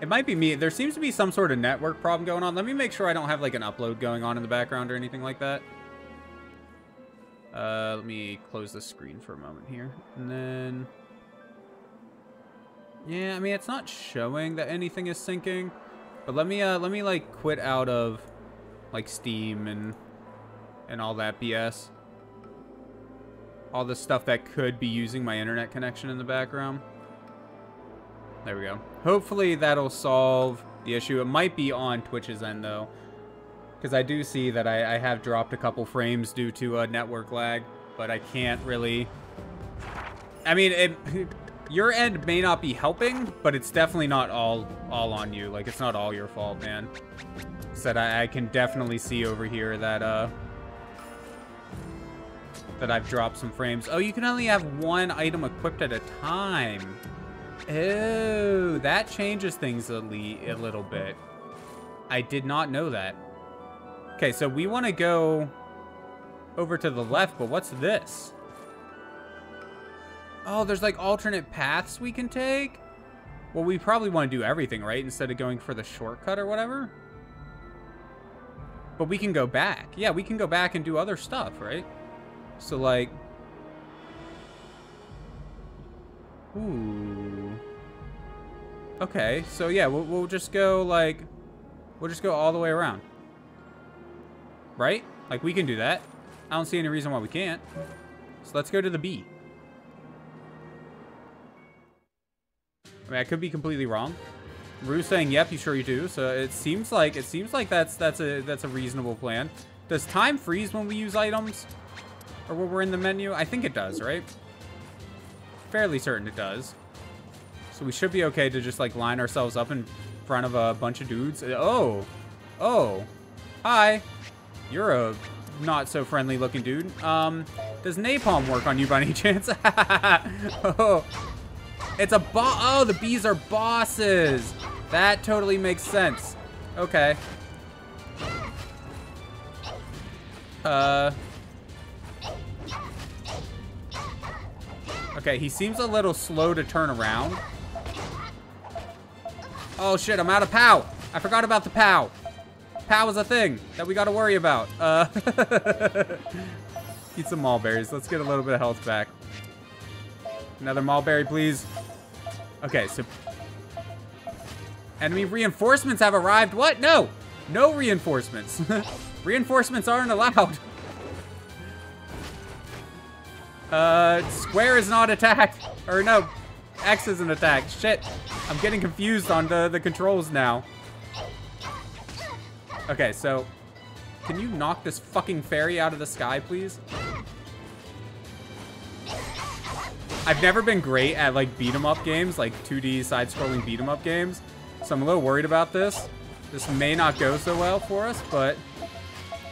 It might be me. There seems to be some sort of network problem going on. Let me make sure I don't have like an upload going on in the background or anything like that. Let me close the screen for a moment here. And then... Yeah, I mean, it's not showing that anything is syncing. But let me like quit out of like Steam and all that BS. All the stuff that could be using my internet connection in the background. There we go. Hopefully that'll solve the issue. It might be on Twitch's end, though, because I do see that I have dropped a couple frames due to a network lag, but I can't really... I mean, your end may not be helping, but it's definitely not all on you. Like, it's not all your fault, man. Said I can definitely see over here that, that I've dropped some frames. Oh, you can only have one item equipped at a time. Oh, that changes things a little bit. I did not know that. Okay, so we want to go over to the left, but what's this? Oh, there's like alternate paths we can take? Well, we probably want to do everything, right? Instead of going for the shortcut or whatever? But we can go back. Yeah, we can go back and do other stuff, right? So, like... Ooh. Okay, so yeah, we'll just go, like... We'll just go all the way around. Right? Like, we can do that. I don't see any reason why we can't. So let's go to the B. I mean, I could be completely wrong. Rue's saying, yep, you sure you do. So it seems like that's a reasonable plan. Does time freeze when we use items? Or when we're in the menu? I think it does, right? Fairly certain it does. So we should be okay to just, like, line ourselves up in front of a bunch of dudes. Oh. Oh. Hi. You're a not-so-friendly looking dude. Does napalm work on you by any chance? Oh. It's a boss. Oh, the bees are bosses. That totally makes sense. Okay. Okay, he seems a little slow to turn around. Oh, shit, I'm out of POW. I forgot about the POW. POW is a thing that we got to worry about. Eat some mulberries. Let's get a little bit of health back. Another mulberry, please. Okay, so... Enemy reinforcements have arrived. What? No! No reinforcements. Reinforcements aren't allowed. Square is not attacked. Or no, X isn't attacked. Shit. I'm getting confused on the controls now. Okay, so... Can you knock this fucking fairy out of the sky, please? I've never been great at, like, beat-em-up games, like 2D side-scrolling beat-em-up games, so I'm a little worried about this. This may not go so well for us, but...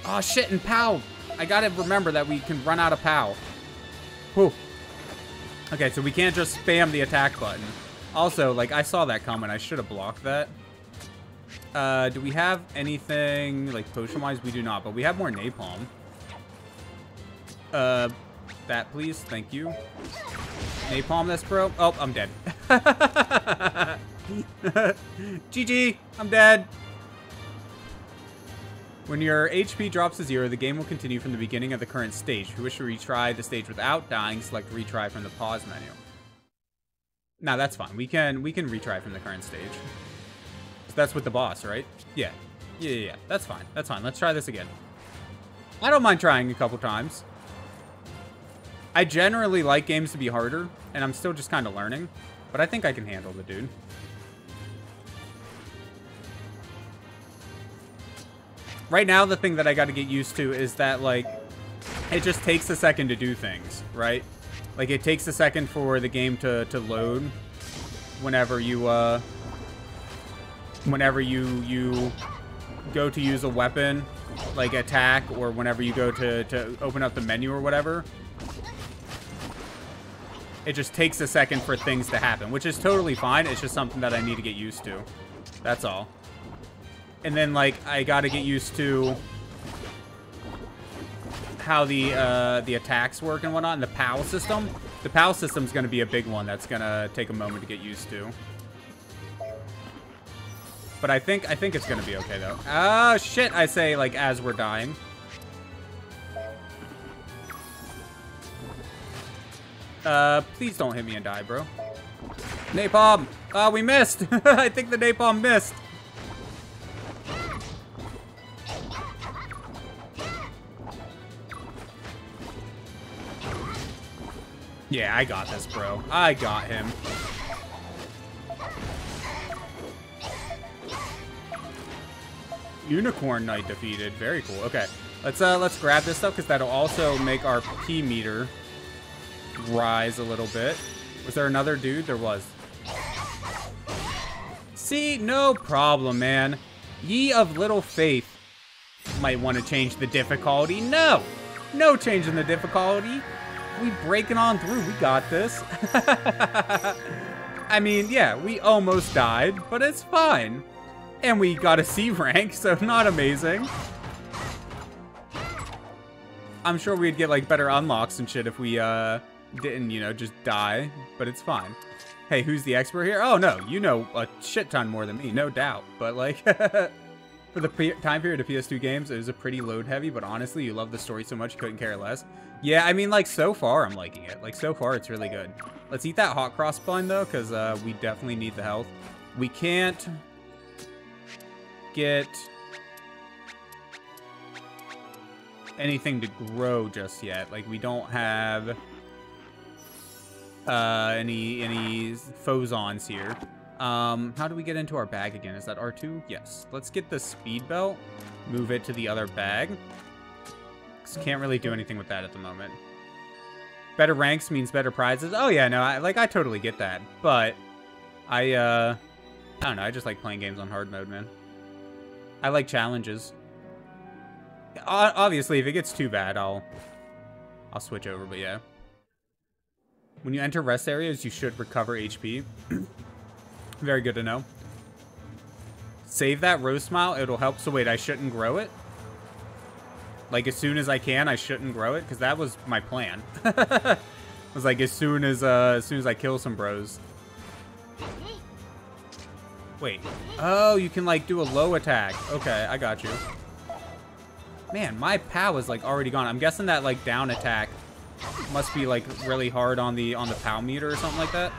Oh, shit, and POW! I gotta remember that we can run out of POW. Whew. Okay, so we can't just spam the attack button. Also, like, I saw that comment. I should have blocked that. Do we have anything, like, potion-wise? We do not, but we have more napalm. That, please. Thank you. Napalm this, bro. Oh, I'm dead. GG, I'm dead. When your HP drops to 0, the game will continue from the beginning of the current stage. If you wish to retry the stage without dying, select retry from the pause menu. Now that's fine. We can retry from the current stage. So that's with the boss, right? Yeah. Yeah. That's fine. That's fine. Let's try this again. I don't mind trying a couple times. I generally like games to be harder, and I'm still just kind of learning, but I think I can handle the dude. Right now, the thing that I got to get used to is that, like, it just takes a second to do things, right? Like, it takes a second for the game to load whenever you go to use a weapon, like attack, or whenever you go to open up the menu or whatever. It just takes a second for things to happen, which is totally fine. It's just something that I need to get used to. That's all. And then, like, I gotta get used to how the attacks work and whatnot, and the POW system. The POW system's gonna be a big one that's gonna take a moment to get used to. But I think it's gonna be okay, though. Oh, shit, I say, like, as we're dying. Please don't hit me and die, bro. Napalm! Oh, we missed! I think the napalm missed. Yeah, I got this, bro. I got him. Unicorn Knight defeated. Very cool. Okay. Let's grab this stuff, because that'll also make our P meter rise a little bit. Was there another dude? There was. See, no problem, man. Ye of little faith. Might want to change the difficulty. No! No change in the difficulty. We breaking on through. We got this. I mean, yeah, we almost died, but it's fine. And we got a C rank, so not amazing. I'm sure we'd get, like, better unlocks and shit if we, didn't, you know, just die, but it's fine. Hey, who's the expert here? Oh, no, you know a shit ton more than me, no doubt, but, like, For the time period of PS2 games, it was a pretty load heavy, but honestly, you love the story so much you couldn't care less. Yeah, I mean, like, so far I'm liking it. Like, so far it's really good. Let's eat that hot cross bun, though, because we definitely need the health. We can't get anything to grow just yet. Like, we don't have any fozons here. How do we get into our bag again? Is that R2? Yes. Let's get the speed belt, move it to the other bag. Can't really do anything with that at the moment. Better ranks means better prizes. Oh yeah, no, I totally get that, but I don't know. I just like playing games on hard mode, man. I like challenges. Obviously, if it gets too bad, I'll switch over. But yeah, when you enter rest areas, you should recover HP. Very good to know. Save that rose smile. It'll help. So wait, I shouldn't grow it? Like, as soon as I can, I shouldn't grow it? Because that was my plan. It was like, as soon as I kill some bros. Wait. Oh, you can, like, do a low attack. Okay, I got you. Man, my POW is, like, already gone. I'm guessing that, like, down attack must be, like, really hard on the POW meter or something like that.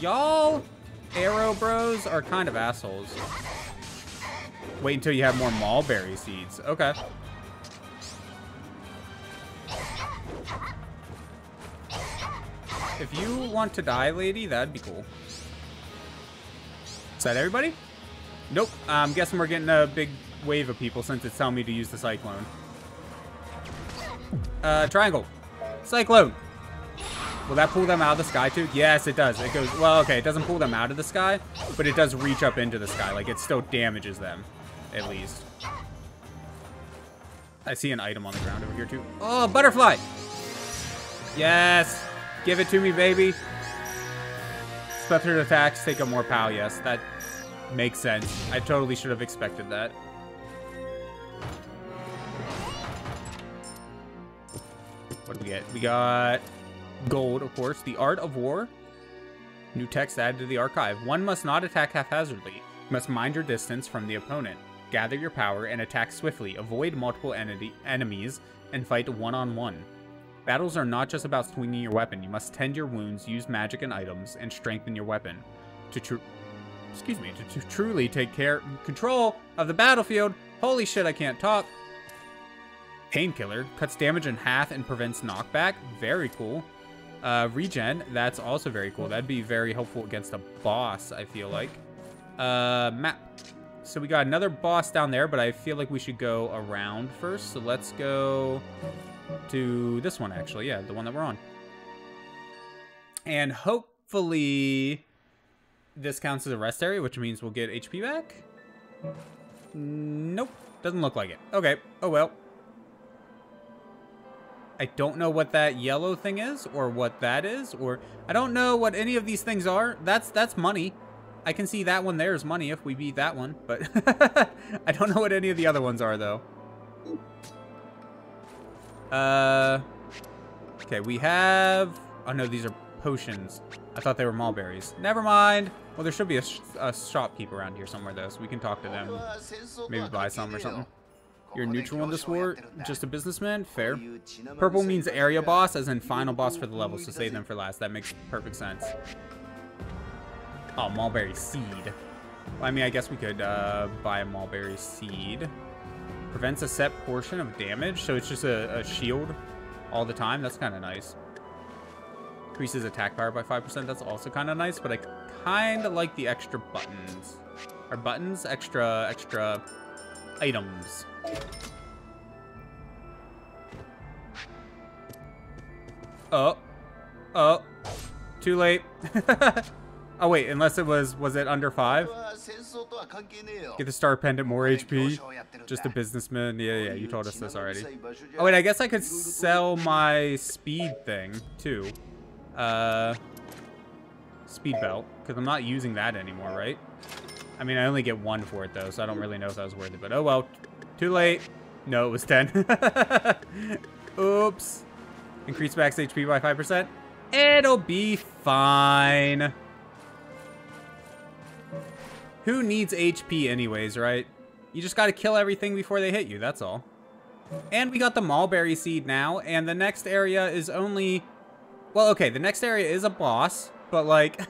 Y'all arrow bros are kind of assholes. Wait until you have more mulberry seeds. Okay. If you want to die, lady, that'd be cool. Is that everybody? Nope. I'm guessing we're getting a big wave of people since it's telling me to use the cyclone. Triangle. Cyclone. Will that pull them out of the sky too? Yes, it does. It goes, well, okay, it doesn't pull them out of the sky, but it does reach up into the sky. Like, it still damages them, at least. I see an item on the ground over here too. Oh, butterfly! Yes! Give it to me, baby! Spectral attacks take up more POW, yes. That makes sense. I totally should have expected that. What do we get? We got gold, of course. The Art of War. New text added to the archive. One must not attack haphazardly. You must mind your distance from the opponent. Gather your power and attack swiftly. Avoid multiple enemies and fight one-on-one. Battles are not just about swinging your weapon. You must tend your wounds, use magic and items, and strengthen your weapon. To truly take control of the battlefield. Holy shit, I can't talk. Painkiller. Cuts damage in half and prevents knockback. Very cool. Regen, that's also very cool. That'd be very helpful against a boss, I feel like. Map. So we got another boss down there, but I feel like we should go around first. So let's go to this one, actually. Yeah, the one that we're on. And hopefully this counts as a rest area, which means we'll get HP back. Nope. Doesn't look like it. Okay. Oh, well. I don't know what that yellow thing is, or what that is, or I don't know what any of these things are. That's money. I can see that one there is money if we beat that one, but I don't know what any of the other ones are, though. Okay, we have, oh no, these are potions. I thought they were mulberries. Never mind. Well, there should be a shopkeep around here somewhere, though, so we can talk to them. Maybe buy some or something. You're neutral in this war? Just a businessman? Fair. Purple means area boss, as in final boss for the level, so save them for last. That makes perfect sense. Oh, mulberry seed. Well, I mean, I guess we could buy a mulberry seed. Prevents a set portion of damage, so it's just a shield all the time. That's kind of nice. Increases attack power by 5%. That's also kind of nice, but I kind of like the extra buttons. Or buttons? Extra items. Oh, too late. Oh wait, unless it was it under 5? Get the star pendant, more HP. Just a businessman. Yeah, you told us this already. Oh wait, I guess I could sell my speed thing too. Speed belt, because I'm not using that anymore, right? I mean, I only get one for it, though, so I don't really know if that was worth it. But, oh, well. Too late. No, it was 10. Oops. Increase max HP by 5%. It'll be fine. Who needs HP anyways, right? You just gotta kill everything before they hit you, that's all. And we got the Mulberry Seed now, and the next area is only... Well, okay, the next area is a boss, but like...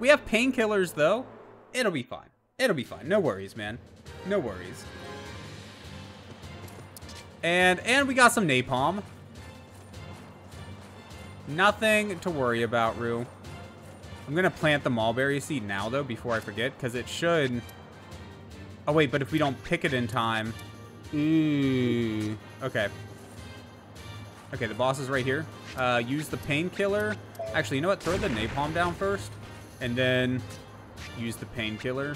we have painkillers, though. It'll be fine. It'll be fine. No worries, man. No worries. And we got some napalm. Nothing to worry about, Rue. I'm gonna plant the Mulberry Seed now, though, before I forget, because it should... Oh, wait, but if we don't pick it in time... Ooh. Okay. Okay, the boss is right here. Use the painkiller. Actually, you know what? Throw the napalm down first, and then use the painkiller,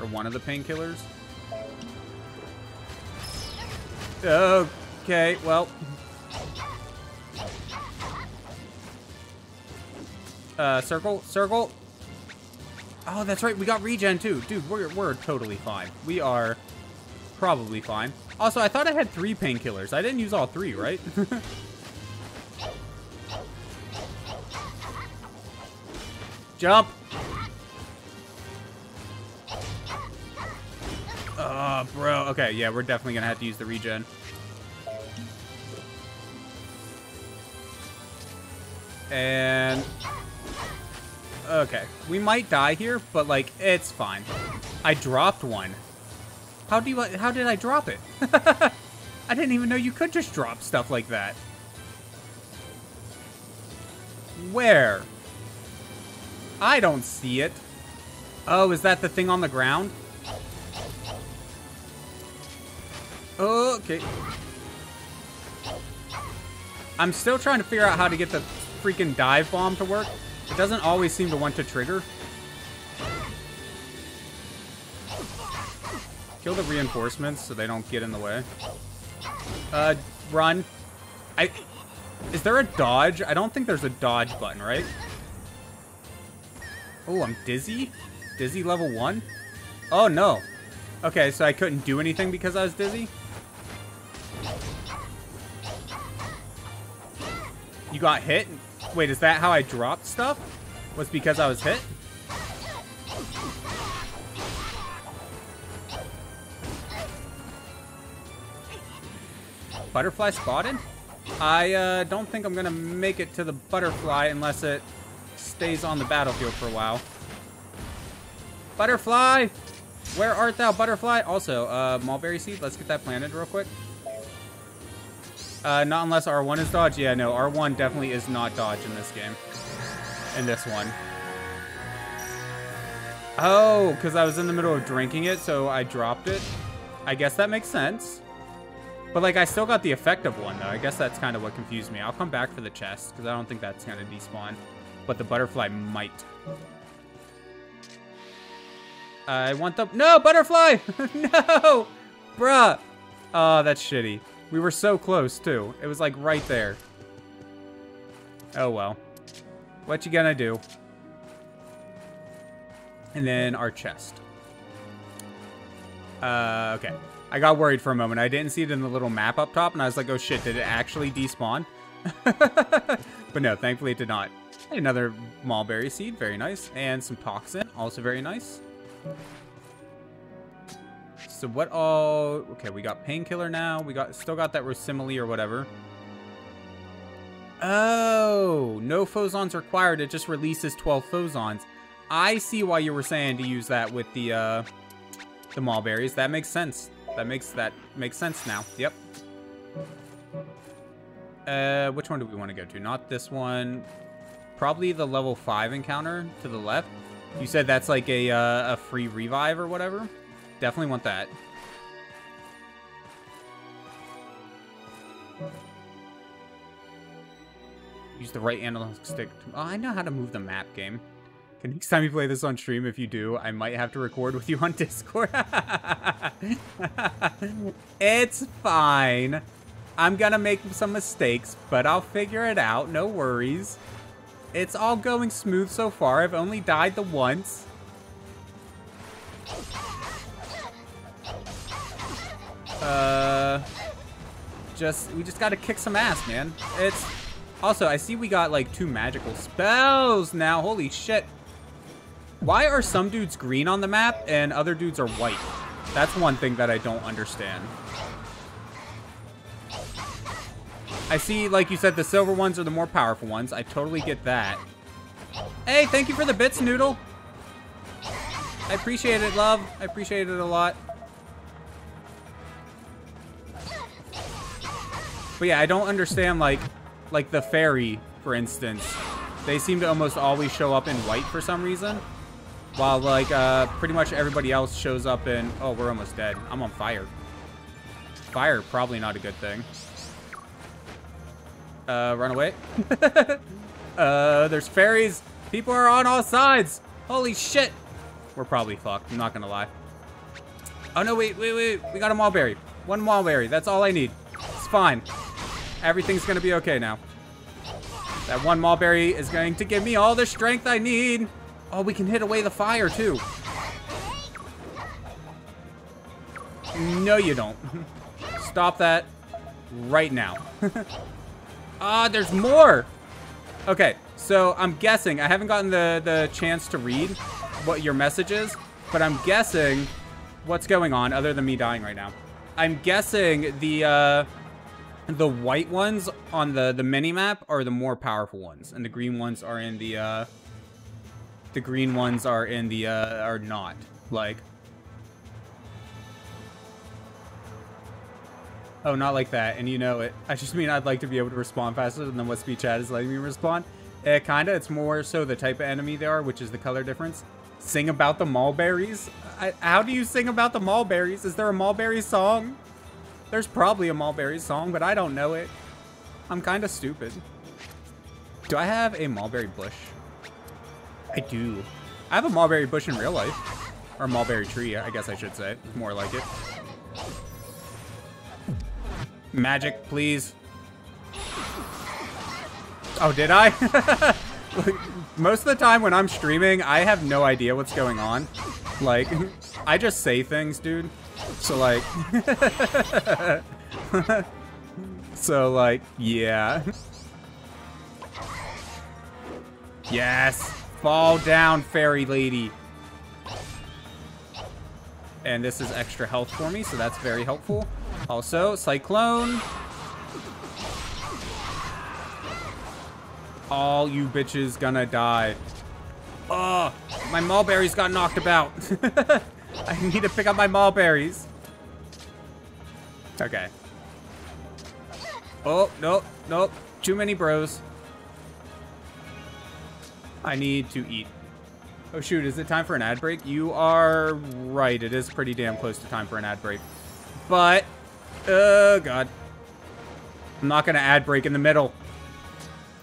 or one of the painkillers. Okay, well... circle, circle. Oh, that's right. We got regen, too. Dude, we're totally fine. We are probably fine. Also, I thought I had 3 painkillers. I didn't use all 3, right? Jump. Oh, bro. Okay, yeah, we're definitely going to have to use the regen. And... Okay, we might die here, but like it's fine. I dropped one. How did I drop it? I didn't even know you could just drop stuff like that. Where? I don't see it. Oh, is that the thing on the ground? Okay. I'm still trying to figure out how to get the freaking dive bomb to work. It doesn't always seem to want to trigger. Kill the reinforcements so they don't get in the way. Run. Is there a dodge? I don't think there's a dodge button, right? Oh, I'm dizzy? Dizzy level 1? Oh, no. Okay, so I couldn't do anything because I was dizzy? You got hit? Wait, is that how I dropped stuff? Was because I was hit? Butterfly spotted? I don't think I'm gonna make it to the butterfly unless it stays on the battlefield for a while. Butterfly! Where art thou, butterfly? Also, mulberry seed, let's get that planted real quick. Not unless R1 is dodge. Yeah, no, R1 definitely is not dodge in this game. In this one. Oh, because I was in the middle of drinking it, so I dropped it. I guess that makes sense. But, like, I still got the effective one, though. I guess that's kind of what confused me. I'll come back for the chest, because I don't think that's going to despawn. But the butterfly might. I want the... No, butterfly! No! Bruh! Oh, that's shitty. We were so close, too. It was, like, right there. Oh, well. What you gonna do? And then our chest. Okay. I got worried for a moment. I didn't see it in the little map up top, and I was like, oh, shit, did it actually despawn? But no, thankfully it did not. Another mulberry seed. Very nice. And some toxin. Also very nice. So what all... Okay, we got painkiller now. We got still got that Rosimile or whatever. Oh, no Phozons required. It just releases 12 Phozons. I see why you were saying to use that with the mulberries. That makes sense. That makes sense now. Yep. Which one do we want to go to? Not this one. Probably the level 5 encounter to the left. You said that's like a free revive or whatever. Definitely want that. Use the right analog stick. Oh, I know how to move the map game. Okay, next time you play this on stream, if you do, I might have to record with you on Discord. It's fine. I'm gonna make some mistakes, but I'll figure it out. No worries. It's all going smooth so far. I've only died the once. We just gotta kick some ass, man. It's also, I see we got like 2 magical spells now. Holy shit. Why are some dudes green on the map and other dudes are white? That's one thing that I don't understand. I see, like you said, the silver ones are the more powerful ones. I totally get that. Hey, thank you for the bits, Noodle. I appreciate it, love. I appreciate it a lot. But yeah, I don't understand, like the fairy, for instance. They seem to almost always show up in white for some reason. While, like, pretty much everybody else shows up in... Oh, we're almost dead. I'm on fire. Fire, probably not a good thing. Run away. There's fairies. People are on all sides. Holy shit. We're probably fucked. I'm not gonna lie. Oh, no, wait. We got a Mulberry. One Mulberry. That's all I need. It's fine. Everything's gonna be okay now. That one Mulberry is going to give me all the strength I need. Oh, we can hit away the fire, too. No, you don't. Stop that right now. Ah, there's more. Okay, so I'm guessing. I haven't gotten the chance to read what your message is, but I'm guessing what's going on other than me dying right now. I'm guessing the white ones on the mini-map are the more powerful ones, and the green ones are in the green ones are in the are not. Like, oh, not like that, and you know it. I just mean I'd like to be able to respond faster than what speed chat is letting me respond. Kinda. It's more so the type of enemy they are, which is the color difference. Sing about the mulberries? How do you sing about the mulberries? Is there a mulberry song? There's probably a mulberry song, but I don't know it. I'm kind of stupid. Do I have a mulberry bush? I do. I have a mulberry bush in real life. Or a mulberry tree, I guess I should say. More like it. Magic, please. Oh, did I? Like, most of the time when I'm streaming, I have no idea what's going on. Like, I just say things, dude. So, like... so, like, yeah. Yes! Fall down, fairy lady. And this is extra health for me, so that's very helpful. Also, cyclone. All you bitches gonna die. Oh, my mulberries got knocked about. I need to pick up my mulberries. Okay. Oh, nope. Too many bros. I need to eat. Oh shoot, is it time for an ad break? You are right, it is pretty damn close to time for an ad break. But, oh god. I'm not gonna ad break in the middle.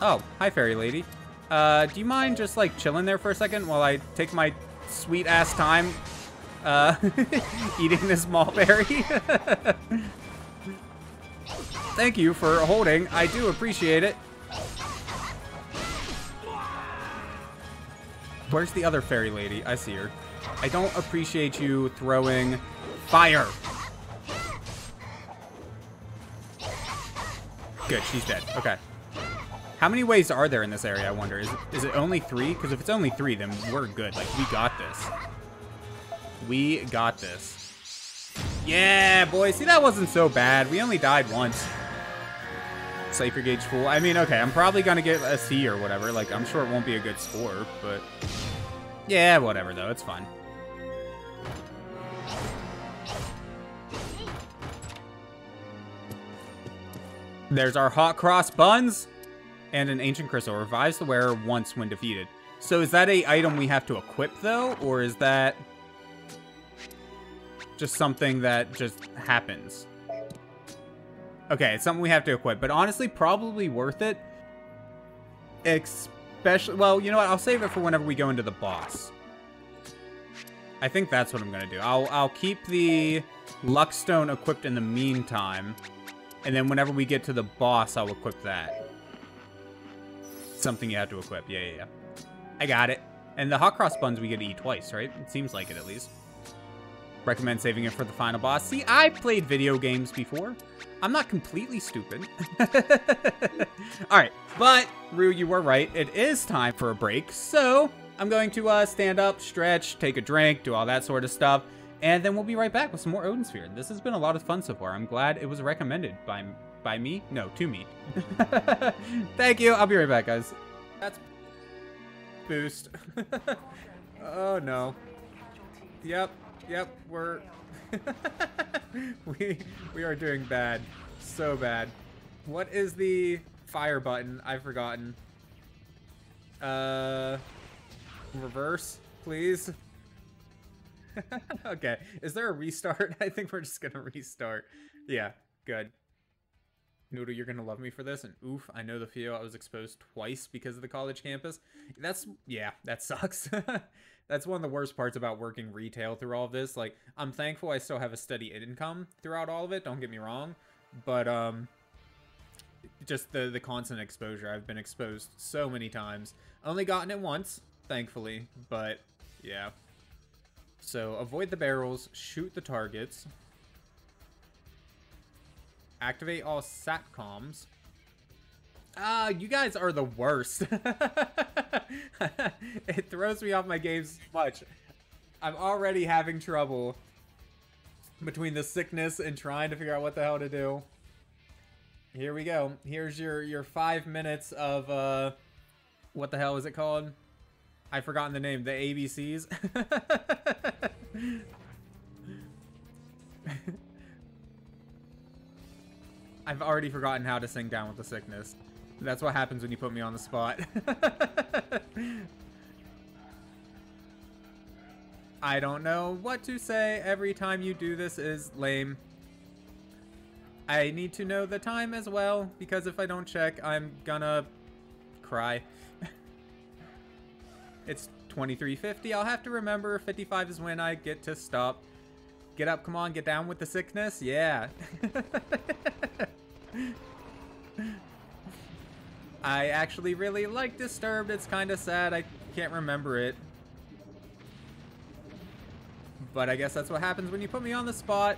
Oh, hi fairy lady. Do you mind just like chilling there for a second while I take my sweet ass time eating this mulberry? Thank you for holding, I do appreciate it. Where's the other fairy lady? I see her. I don't appreciate you throwing fire. Good, she's dead, okay. How many ways are there in this area, I wonder? Is it only 3? Because if it's only 3, then we're good. Like, we got this. We got this. Yeah, boy. See, that wasn't so bad. We only died once. Cypher gauge fool. I mean, okay, I'm probably going to get a C or whatever. Like, I'm sure it won't be a good score, but... Yeah, whatever, though. It's fine. There's our hot cross buns. And an ancient crystal revives the wearer once when defeated. So is that a item we have to equip though, or is that just something that just happens? Okay, it's something we have to equip, but honestly, probably worth it. Especially, well, you know what? I'll save it for whenever we go into the boss. I think that's what I'm gonna do. I'll keep the luck stone equipped in the meantime, and then whenever we get to the boss, I'll equip that. Something you have to equip. Yeah. I got it. And the hot cross buns we get to eat twice, right? It seems like it, at least. Recommend saving it for the final boss. See, I played video games before. I'm not completely stupid. All right. But, Rue, you were right. It is time for a break. So, I'm going to stand up, stretch, take a drink, do all that sort of stuff, and then we'll be right back with some more Odin Sphere. This has been a lot of fun so far. I'm glad it was recommended by me? No, to me. Thank you. I'll be right back, guys. That's boost. Oh, no. Yep. Yep. We're... we are doing bad. So bad. What is the fire button? I've forgotten. Reverse, please. Okay. Is there a restart? I think we're just gonna restart. Yeah. Good. Noodle, you're gonna love me for this. And oof, I know the feel. I was exposed twice because of the college campus. Yeah, that sucks. That's one of the worst parts about working retail through all of this. Like, I'm thankful I still have a steady income throughout all of it. Don't get me wrong. But, just the constant exposure. I've been exposed so many times. Only gotten it once, thankfully. But, yeah. So, avoid the barrels. Shoot the targets. Activate all SATCOMs. Ah, you guys are the worst. It throws me off my game so much. I'm already having trouble between the sickness and trying to figure out what the hell to do. Here we go. Here's your 5 minutes of, what the hell is it called? I've forgotten the name. The ABCs. I've already forgotten how to sing Down with the Sickness. That's what happens when you put me on the spot. I don't know what to say. Every time you do this is lame. I need to know the time as well, because if I don't check, I'm gonna cry. It's 23:50. I'll have to remember 55 is when I get to stop. Get up, come on, get down with the sickness. Yeah. I actually really like Disturbed. It's kind of sad. I can't remember it. But I guess that's what happens when you put me on the spot.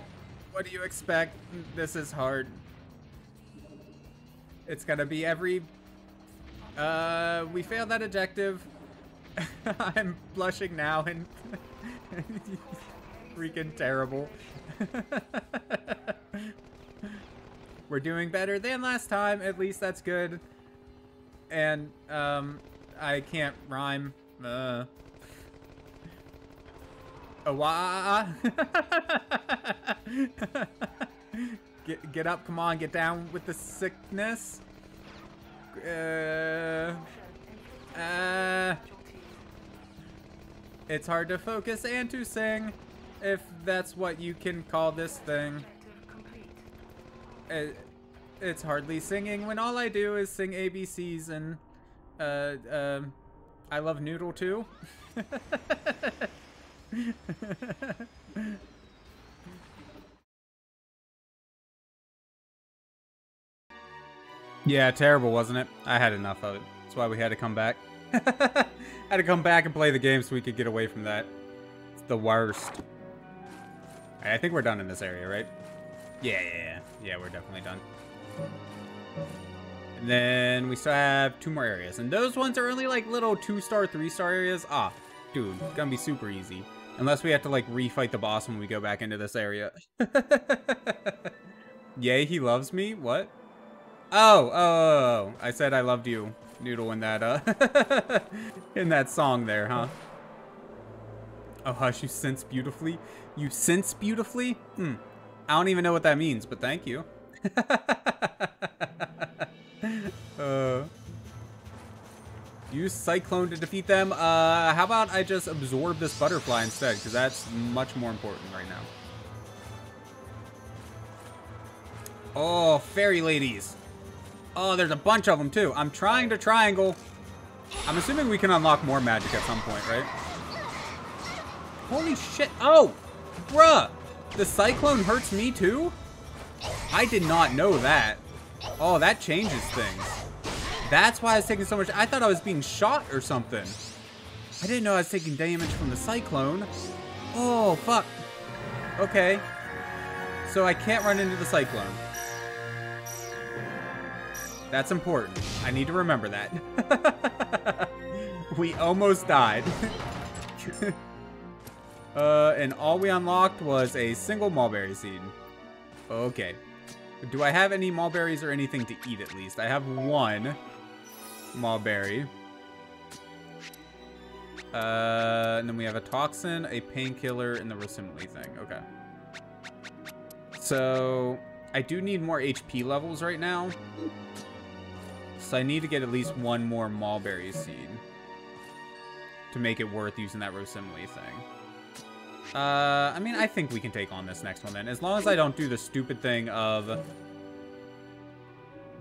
What do you expect? This is hard. It's gonna be every... we failed that objective. I'm blushing now and... freaking terrible. We're doing better than last time. At least that's good. And, I can't rhyme. Awa. Get up, come on, get down with the sickness. It's hard to focus and to sing, if that's what you can call this thing. It's hardly singing when all I do is sing ABCs and, I love Noodle too. Yeah, terrible, wasn't it? I had enough of it. That's why we had to come back. I had to come back and play the game so we could get away from that. It's the worst. I think we're done in this area, right? Yeah, we're definitely done. And then we still have two more areas. And those ones are only like little 2-star, 3-star areas. Ah, dude, it's gonna be super easy. Unless we have to like refight the boss when we go back into this area. Yay, he loves me? What? Oh, I said I loved you, Noodle, in that, in that song there, huh? Oh, hush, you sense beautifully. You sense beautifully? Hmm. I don't even know what that means, but thank you. Use Cyclone to defeat them. How about I just absorb this butterfly instead? Because that's much more important right now. Oh, fairy ladies. Oh, there's a bunch of them too. I'm trying to triangle. I'm assuming we can unlock more magic at some point, right? Holy shit. Oh, bruh. The cyclone hurts me too? I did not know that. Oh, that changes things. That's why I was taking so much. I thought I was being shot or something. I didn't know I was taking damage from the cyclone. Oh, fuck. Okay. So I can't run into the cyclone. That's important. I need to remember that. we almost died. And all we unlocked was a single mulberry seed. Okay. Do I have any mulberries or anything to eat at least? I have one mulberry. And then we have a toxin, a painkiller, and the racimile thing. Okay. So I do need more HP levels right now. So I need to get at least one more mulberry seed to make it worth using that racimile thing. I mean, I think we can take on this next one then. As long as I don't do the stupid thing of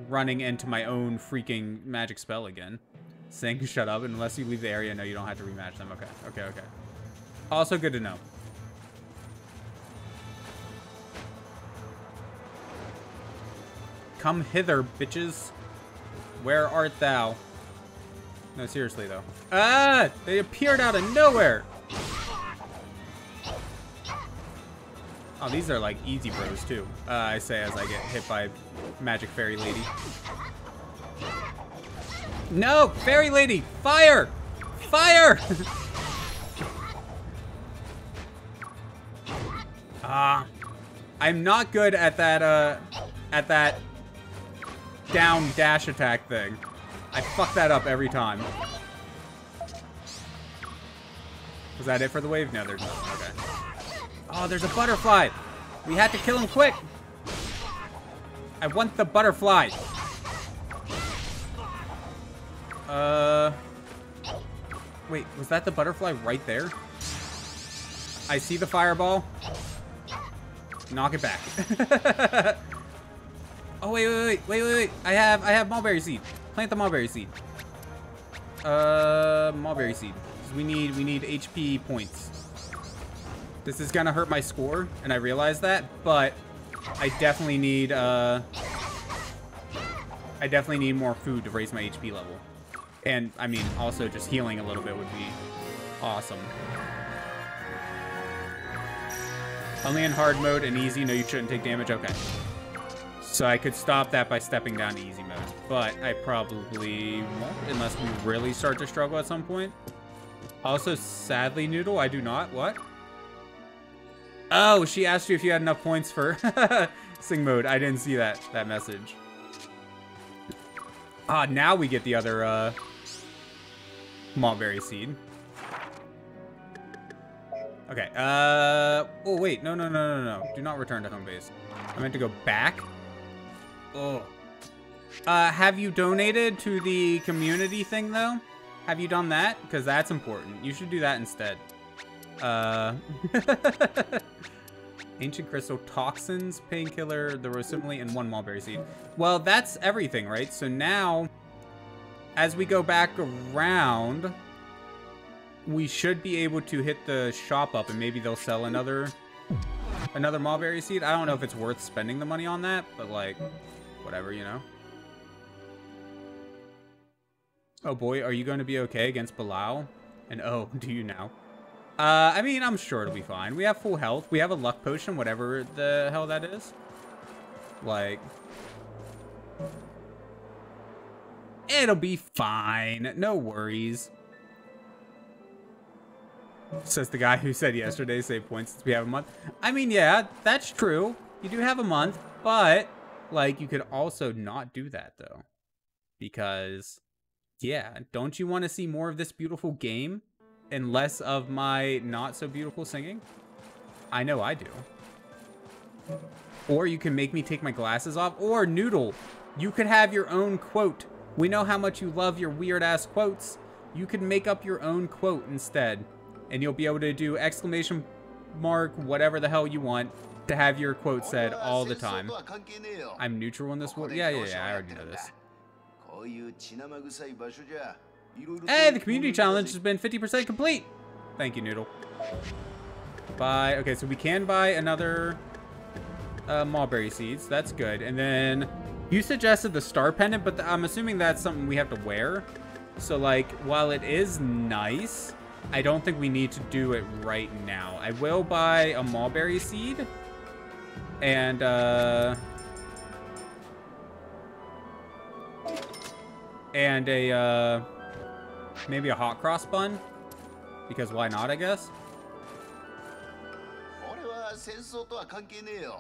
running into my own freaking magic spell again. Saying shut up, and unless you leave the area, no, you don't have to rematch them. Okay, okay, okay. Also good to know. Come hither, bitches. Where art thou? No, seriously, though. Ah! They appeared out of nowhere! Oh, these are, like, easy bros, too. I say as I get hit by Magic Fairy Lady. No! Fairy Lady! Fire! Fire! Ah. I'm not good at that down dash attack thing. I fuck that up every time. Was that it for the wave? No, there's nothing. Okay. Oh, there's a butterfly! We had to kill him quick! I want the butterfly! Wait, was that the butterfly right there? I see the fireball. Knock it back. Oh, wait. I have mulberry seed. Plant the mulberry seed. Mulberry seed. We need HP points. This is gonna hurt my score, and I realize that, but I definitely need more food to raise my HP level. And, I mean, also just healing a little bit would be awesome. Only in hard mode and easy. No, you shouldn't take damage. Okay. So I could stop that by stepping down to easy mode. But I probably won't unless we really start to struggle at some point. Also, sadly, Noodle, I do not. What? Oh, she asked you if you had enough points for sing mode. I didn't see that message. Ah, now we get the other, mulberry seed. Okay, oh, wait. No. Do not return to home base. I meant to go back. Oh. Have you donated to the community thing, though? Have you done that? Because that's important. You should do that instead. Ancient crystal, toxins, painkiller, the racimile, and one mulberry seed. Well, that's everything, right? So now, as we go back around, we should be able to hit the shop up, and maybe they'll sell another mulberry seed. I don't know if it's worth spending the money on that, but, like, whatever, you know? Oh, boy, are you going to be okay against Belial? And, oh, do you now? I mean, I'm sure it'll be fine. We have full health. We have a luck potion, whatever the hell that is. Like, it'll be fine. No worries. Says the guy who said yesterday, save points since we have a month. I mean, yeah, that's true. You do have a month, but, like, you could also not do that, though. Because, yeah, don't you want to see more of this beautiful game? And less of my not-so-beautiful singing? I know I do. Or you can make me take my glasses off. Or, Noodle, you could have your own quote. We know how much you love your weird-ass quotes. You could make up your own quote instead. And you'll be able to do exclamation mark, whatever the hell you want, to have your quote said all the time. I'm neutral in this world. Yeah, I already know this. Hey, the community challenge has been 50% complete. Thank you, Noodle. Buy. Okay, so we can buy another mulberry seeds. That's good. And then you suggested the star pendant, but I'm assuming that's something we have to wear. So, like, while it is nice, I don't think we need to do it right now. I will buy a mulberry seed. And, And a, Maybe a hot cross bun? Because why not, I guess?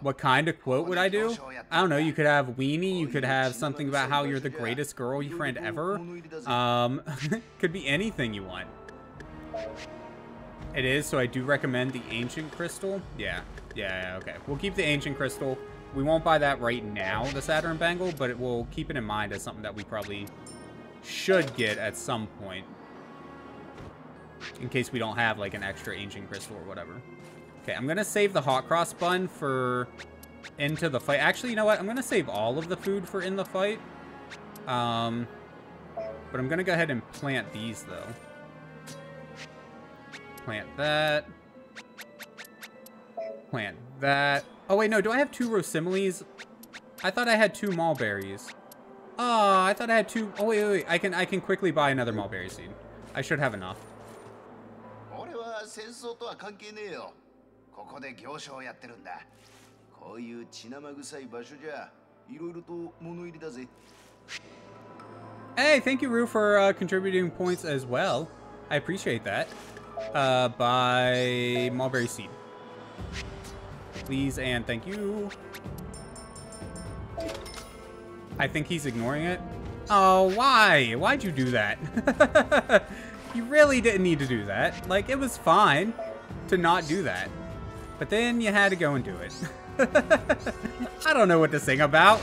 What kind of quote would I do? I don't know. You could have weenie. You could have something about how you're the greatest girlfriend ever. Could be anything you want. It is, so I do recommend the ancient crystal. Yeah, okay. We'll keep the ancient crystal. We won't buy that right now, the Saturn bangle, but we'll keep it in mind as something that we probably should get at some point. In case we don't have, like, an extra ancient crystal or whatever. Okay, I'm going to save the hot cross bun for into the fight. Actually, you know what? I'm going to save all of the food for in the fight. But I'm going to go ahead and plant these, though. Plant that. Plant that. Oh, wait, no. Do I have two rosimiles? I thought I had two mulberries. Ah, I thought I had two. Oh, wait. I can quickly buy another mulberry seed. I should have enough. Hey, thank you, Rue, for contributing points as well. I appreciate that. Buy mulberry seed. Please and thank you. I think he's ignoring it. Oh, why? Why'd you do that? You really didn't need to do that. Like, it was fine to not do that. But then you had to go and do it. I don't know what to sing about.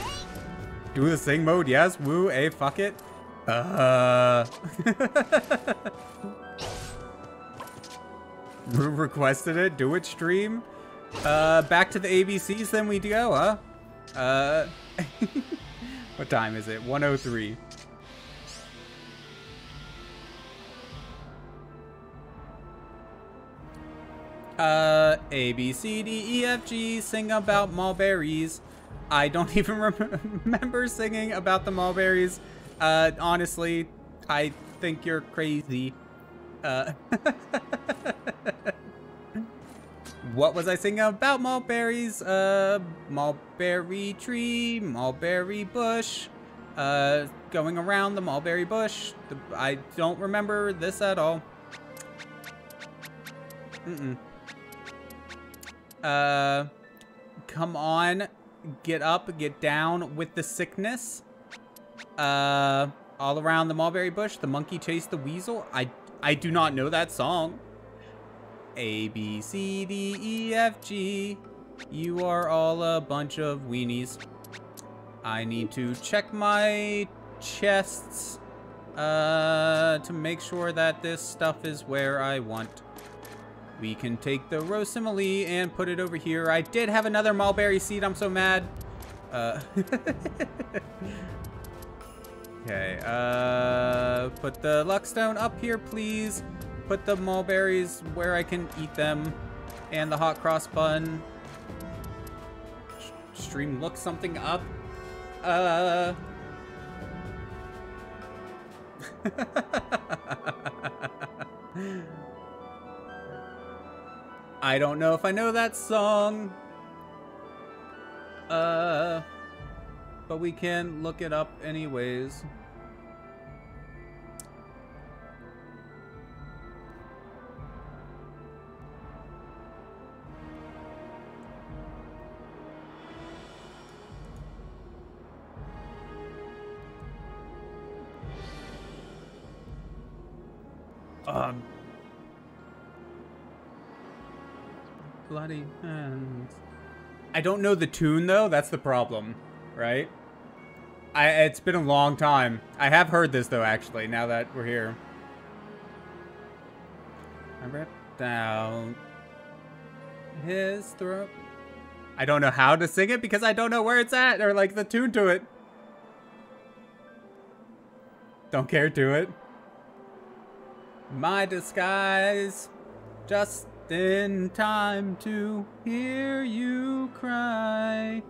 Do the sing mode, yes. Woo, eh, fuck it. Rue requested it. Do it, stream. Back to the ABCs then we go, huh? What time is it? 1:03. A, B, C, D, E, F, G, sing about mulberries. I don't even remember singing about the mulberries. Honestly, I think you're crazy. What was I singing about? Mulberries, mulberry tree, mulberry bush, going around the mulberry bush. I don't remember this at all. Mm-mm. Come on, get up, get down with the sickness. All around the mulberry bush, the monkey chased the weasel. I do not know that song. A, B, C, D, E, F, G. You are all a bunch of weenies. I need to check my chests to make sure that this stuff is where I want. We can take the rosemary and put it over here. I did have another mulberry seed. I'm so mad. Okay. Put the luckstone up here, please. Put the mulberries where I can eat them. And the hot cross bun. Stream, look something up. I don't know if I know that song. But we can look it up anyways. Bloody hands. I don't know the tune though. That's the problem, right? It's been a long time. I have heard this though, actually. Now that we're here, I ripped down his throat. I don't know how to sing it because I don't know where it's at or like the tune to it. Don't care to it. My disguise, just in time to hear you cry.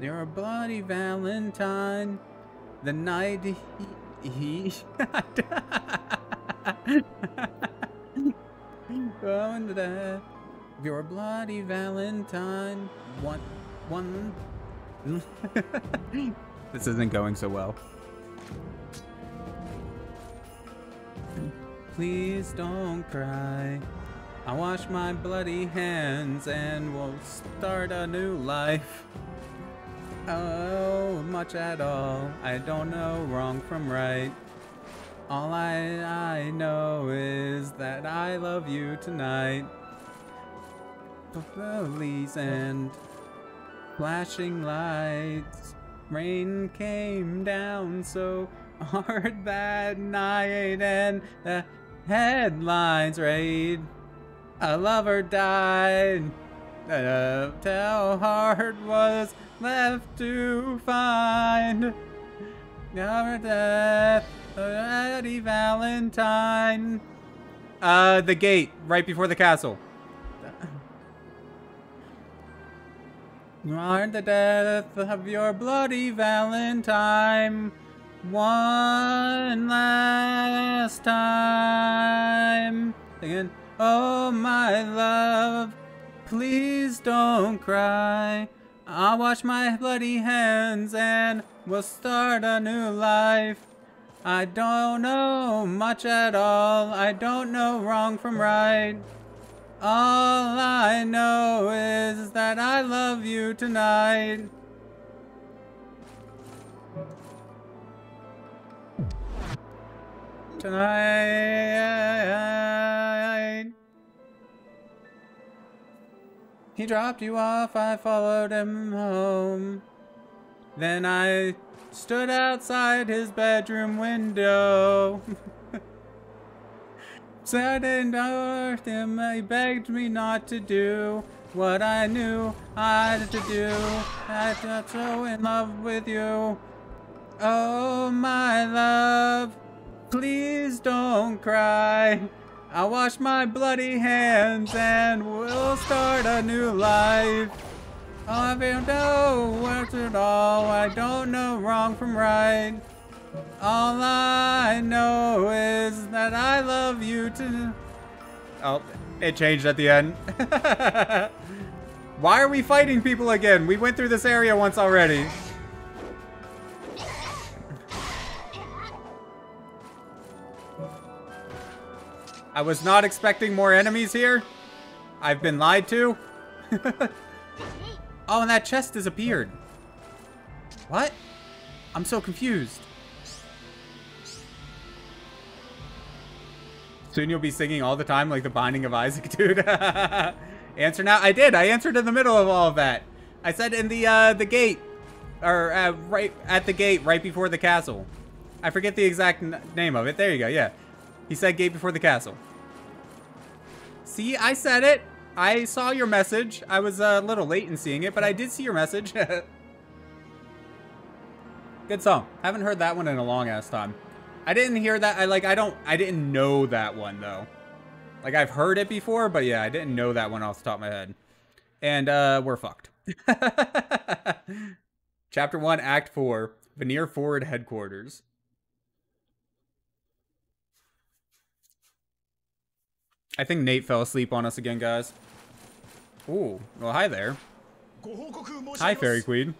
You're a bloody Valentine. The night he going to that. You're a bloody Valentine. One. This isn't going so well. Please don't cry. I wash my bloody hands and we'll start a new life. Oh, much at all. I don't know wrong from right. All I know is that I love you tonight. Lilies and flashing lights. Rain came down so hard that night, and the headlines read, a lover died. How hard was left to find. Our death, bloody Valentine. The gate right before the castle. Marred the death of your bloody Valentine one last time. Again. Oh my love, please don't cry. I'll wash my bloody hands and we'll start a new life. I don't know much at all. I don't know wrong from right. All I know is that I love you tonight. Tonight. He dropped you off, I followed him home. Then I stood outside his bedroom window. Said and asked him, he begged me not to do what I knew I had to do. I got so in love with you. Oh my love, please don't cry. I'll wash my bloody hands and we'll start a new life. I don't know what's at all. I don't know wrong from right. All I know is that I love you too. Oh, it changed at the end. Why are we fighting people again? We went through this area once already. I was not expecting more enemies here. I've been lied to. Oh, and that chest disappeared. What? I'm so confused. Soon you'll be singing all the time like the Binding of Isaac, dude. Answer now. I did. I answered in the middle of all of that. I said in the gate, or right at the gate, right before the castle. I forget the exact name of it. There you go. Yeah, he said gate before the castle. See, I said it. I saw your message. I was a little late in seeing it, but I did see your message. Good song. Haven't heard that one in a long ass time. I didn't hear that. I didn't know that one though. Like I've heard it before, but yeah, I didn't know that one off the top of my head. And we're fucked. Chapter 1, Act 4, Veneer Forward Headquarters. I think Nate fell asleep on us again, guys. Ooh, well, hi there. Hi, Fairy Queen.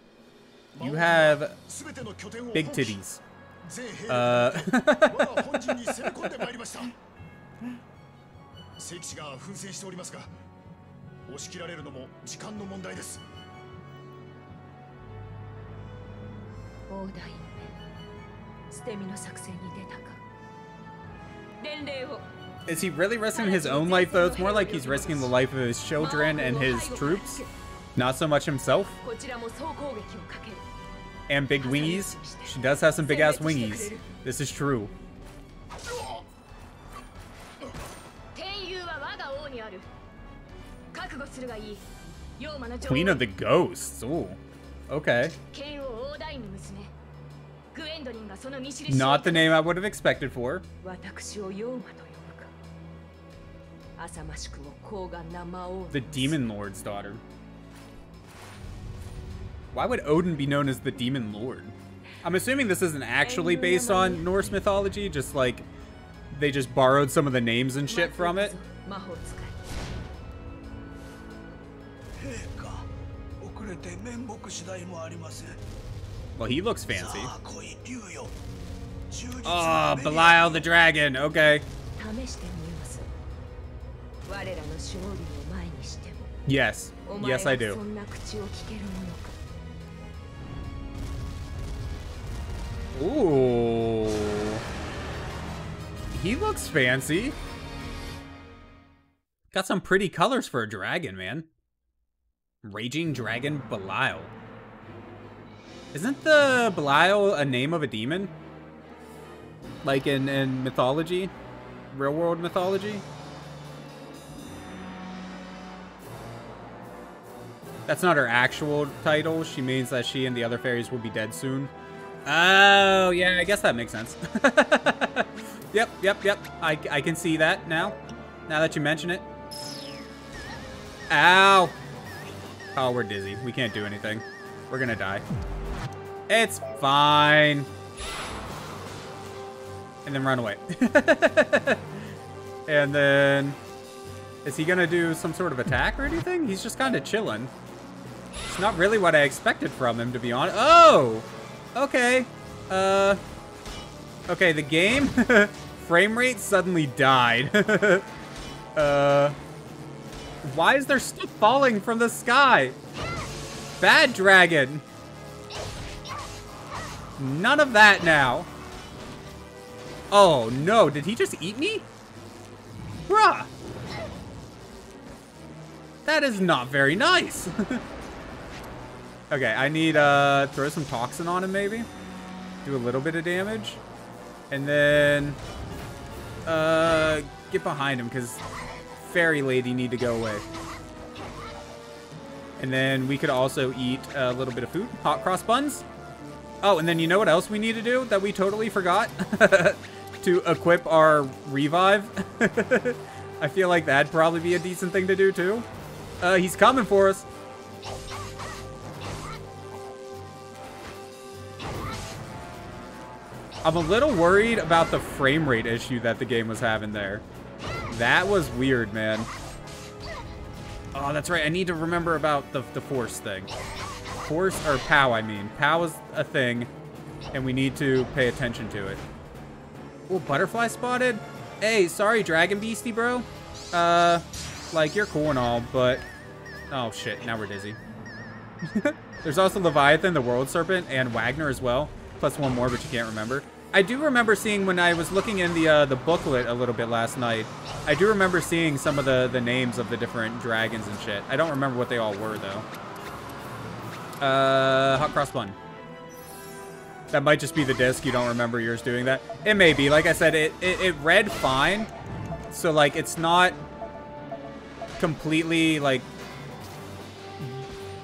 You have big titties. Is he really risking his own life though? It's more like he's risking the life of his children and his troops, not so much himself. And big wingies. She does have some big ass wingies. This is true. Queen of the Ghosts. Ooh. Okay. Not the name I would have expected for. The Demon Lord's daughter. Why would Odin be known as the Demon Lord? I'm assuming this isn't actually based on Norse mythology, just like they just borrowed some of the names and shit from it. Well, he looks fancy. Oh, Belial the dragon. Okay. Yes. Yes, I do. Ooh. He looks fancy. Got some pretty colors for a dragon, man. Raging Dragon Belial. Isn't the Belial a name of a demon? Like in mythology? Real world mythology? That's not her actual title. She means that she and the other fairies will be dead soon. Oh, yeah, I guess that makes sense. Yep. I can see that now. Now that you mention it. Ow. Oh, we're dizzy. We can't do anything. We're gonna die. It's fine. And then run away. And then... is he gonna do some sort of attack or anything? He's just kind of chilling. It's not really what I expected from him, to be honest. Oh! Okay. Okay, the game... frame rate suddenly died. Why is there stuff falling from the sky? Bad dragon. None of that now. Oh, no. Did he just eat me? Bruh. That is not very nice. Okay, I need, throw some toxin on him, maybe. Do a little bit of damage. And then, get behind him, because fairy lady need to go away. And then we could also eat a little bit of food. Hot cross buns. Oh, and then you know what else we need to do that we totally forgot? To equip our revive. I feel like that'd probably be a decent thing to do, too. He's coming for us. I'm a little worried about the frame rate issue that the game was having there. That was weird, man. Oh, that's right. I need to remember about the force thing. Force, or POW, I mean. POW is a thing, and we need to pay attention to it. Oh, butterfly spotted? Hey, sorry, Dragon Beastie, bro. Like, you're cool and all, but... oh, shit. Now we're dizzy. There's also Leviathan, the World Serpent, and Wagner as well. Plus one more, but you can't remember. I do remember seeing, when I was looking in the booklet a little bit last night, I do remember seeing some of the names of the different dragons and shit. I don't remember what they all were, though. Hot cross bun. That might just be the disc. You don't remember yours doing that. It may be. Like I said, it read fine. So, like, it's not completely, like,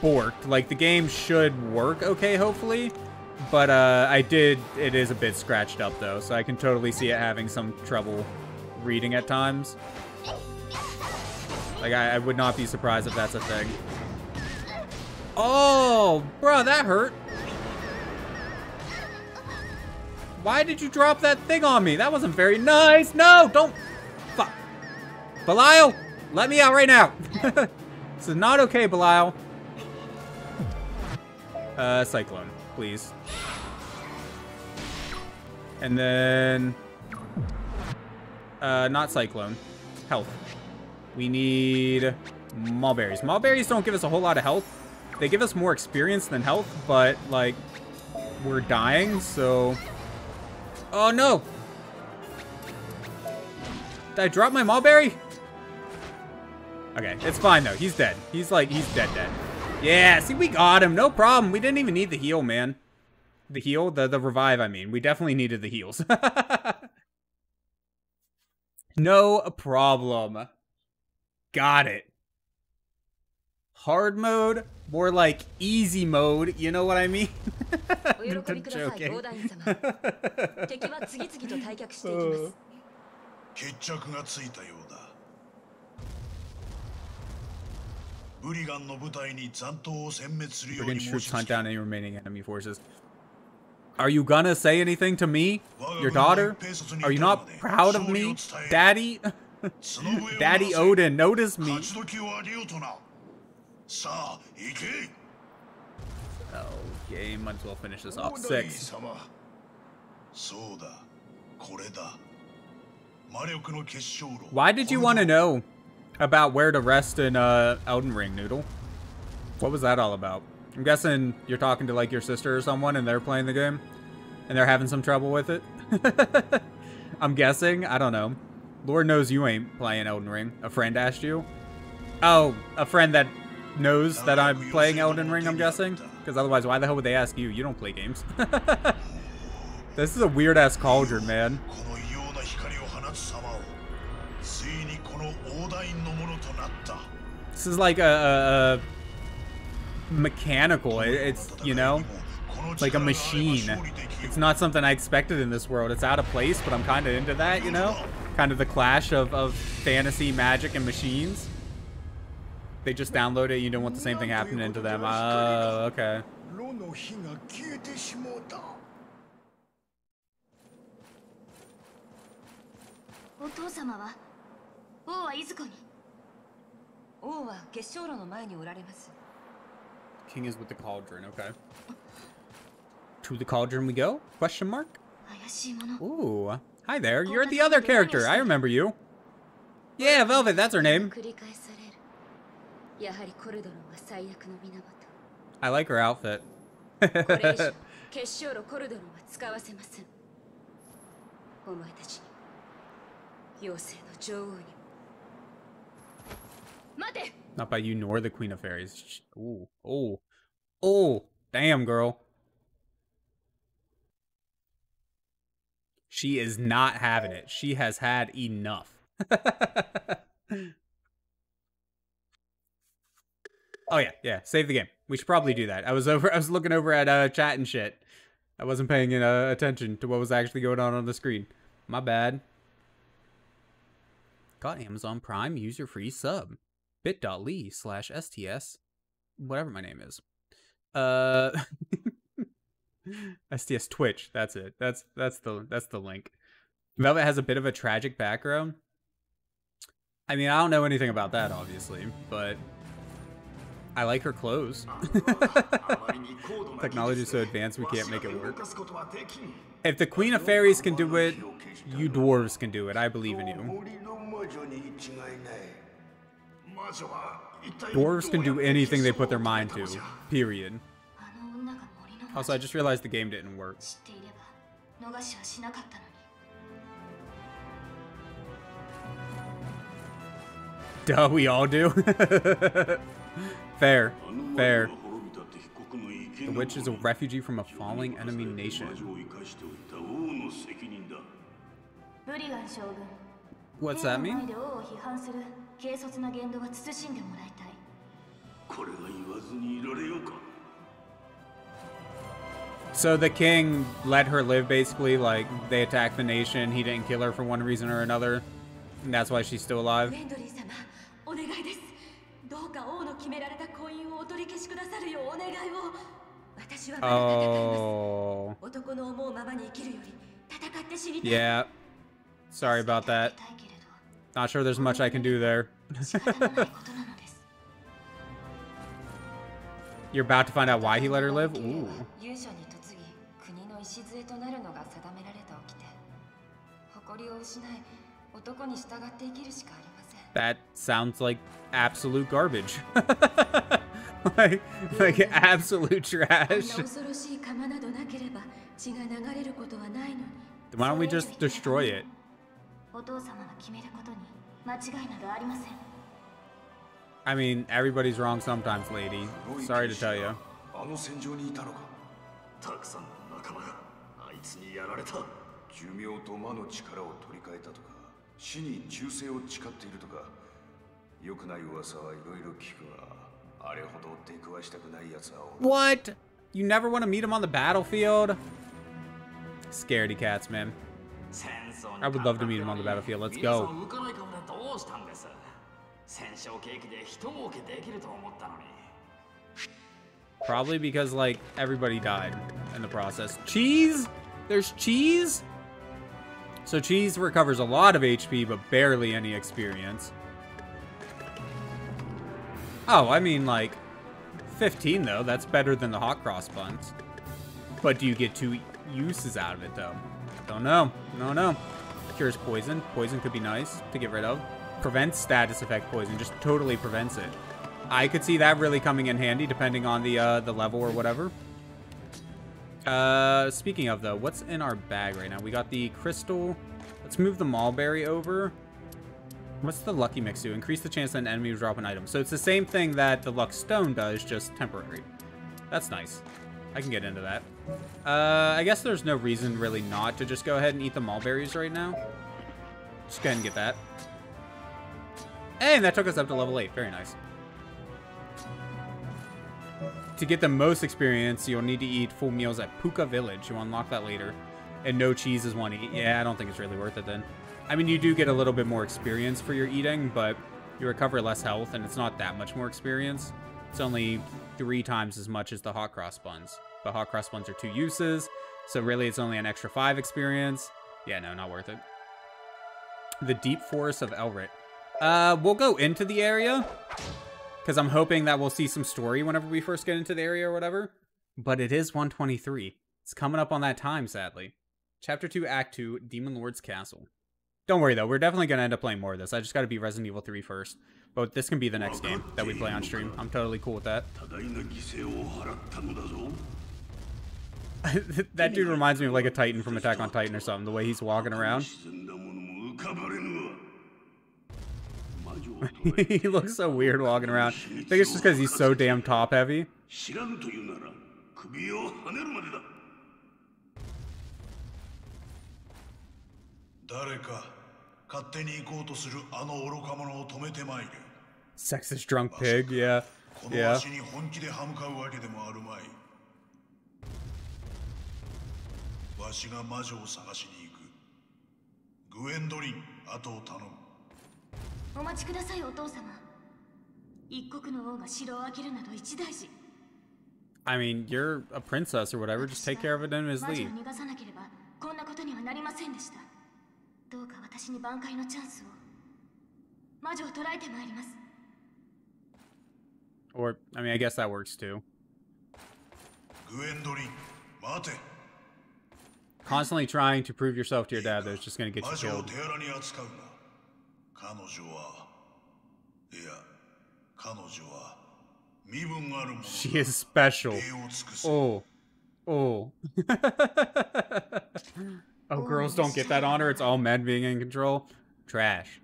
borked. Like, the game should work okay, hopefully. But it is a bit scratched up, though, so I can totally see it having some trouble reading at times. Like, I would not be surprised if that's a thing. Oh, bro, that hurt. Why did you drop that thing on me? That wasn't very nice. No, don't. Fuck. Belial, let me out right now. This is not okay, Belial. Cyclone. Please. And then... not Cyclone. Health. We need Mulberries. Mulberries don't give us a whole lot of health. They give us more experience than health, but, like, we're dying, so... oh, no! Did I drop my Mulberry? Okay, it's fine, though. He's dead. He's, like, he's dead. Yeah, see, we got him. No problem. We didn't even need the heal, man. The heal? The revive, I mean. We definitely needed the heals. No problem. Got it. Hard mode, more like easy mode. You know what I mean? I'm joking. We're gonna troops hunt down any remaining enemy forces. Are you gonna say anything to me? Your daughter? Are you not proud of me? Daddy? Daddy Odin, notice me. Oh, okay, might as well finish this off. 6. Why did you want to know about where to rest in Elden Ring, Noodle? What was that all about? I'm guessing you're talking to like your sister or someone and they're playing the game and they're having some trouble with it. I'm guessing. I don't know. Lord knows you ain't playing Elden Ring. A friend asked you. Oh, a friend that knows that I'm playing Elden Ring, I'm guessing. Because otherwise, why the hell would they ask you? You don't play games. This is a weird-ass cauldron, man. This is like a mechanical. It's, you know, like a machine. It's not something I expected in this world. It's out of place, but I'm kind of into that, you know? Kind of the clash of fantasy, magic, and machines. They just download it, you don't want the same thing happening to them. Oh, okay. King is with the cauldron, okay. To the cauldron we go? Question mark? Ooh. Hi there, you're the other character. I remember you. Yeah, Velvet, that's her name. I like her outfit. Not by you nor the Queen of Fairies. Ooh, oh, oh, damn, girl. She is not having it. She has had enough. Oh yeah, yeah. Save the game. We should probably do that. I was looking over at chat and shit. I wasn't paying attention to what was actually going on the screen. My bad. Got Amazon Prime user free sub. bit.ly/STS. Whatever my name is. STS Twitch. That's it. That's the link. Velvet has a bit of a tragic background. I mean, I don't know anything about that, obviously, but I like her clothes. Technology is so advanced we can't make it work. If the Queen of Fairies can do it, you dwarves can do it. I believe in you. Dwarves can do anything they put their mind to. Period. Also, I just realized the game didn't work. Duh, we all do. Fair. Fair. The witch is a refugee from a falling enemy nation. What's that mean? So the king let her live, basically. Like, they attacked the nation. He didn't kill her for one reason or another. And that's why she's still alive. Oh. Yeah. Sorry about that. Not sure there's much I can do there. You're about to find out why he let her live? Ooh. That sounds like absolute garbage. like absolute trash. Why don't we just destroy it? I mean, everybody's wrong sometimes, lady. Sorry to tell you. What? You never want to meet him on the battlefield? Scaredy cats, man. I would love to meet him on the battlefield. Let's go. Probably because, like, everybody died in the process. Cheese? There's cheese? So cheese recovers a lot of HP, but barely any experience. Oh, I mean, like, 15, though. That's better than the hot cross buns. But do you get 2 uses out of it, though? Don't know. No, no. cures poison. Poison could be nice to get rid of. Prevents status effect poison, just totally prevents it. I could see that really coming in handy depending on the level or whatever. Speaking of though, what's in our bag right now? We got the crystal. Let's move the mulberry over. What's the lucky mix do? Increase the chance that an enemy will drop an item. So it's the same thing that the luck stone does, just temporary. That's nice. I can get into that. I guess there's no reason really not to just go ahead and eat the mulberries right now. Just go ahead and get that. And that took us up to level 8. Very nice. To get the most experience, you'll need to eat full meals at Puka Village. You'll unlock that later. And no cheese is one to eat. Yeah, I don't think it's really worth it then. I mean, you do get a little bit more experience for your eating, but you recover less health, and it's not that much more experience. It's only 3 times as much as the hot cross buns. But hot cross buns are 2 uses, so really it's only an extra 5 experience. Yeah, no, not worth it. The Deep Forest of Elrit. We'll go into the area, because I'm hoping that we'll see some story whenever we first get into the area or whatever. But it is 123. It's coming up on that time, sadly. Chapter 2, Act 2, Demon Lord's Castle. Don't worry, though. We're definitely going to end up playing more of this. I just got to beat Resident Evil 3 first. But this can be the next game that we play on stream. I'm totally cool with that. That dude reminds me of like a Titan from Attack on Titan or something. The way he's walking around. He looks so weird walking around. I think it's just because he's so damn top heavy. Sexist drunk pig, yeah. Yeah. I mean, you're a princess or whatever, just take care of it and his leave. Or, I mean, I guess that works too. Constantly trying to prove yourself to your dad that it's just going to get you killed. She is special. Oh. Oh. Oh, girls don't get that honor. It's all men being in control. Trash.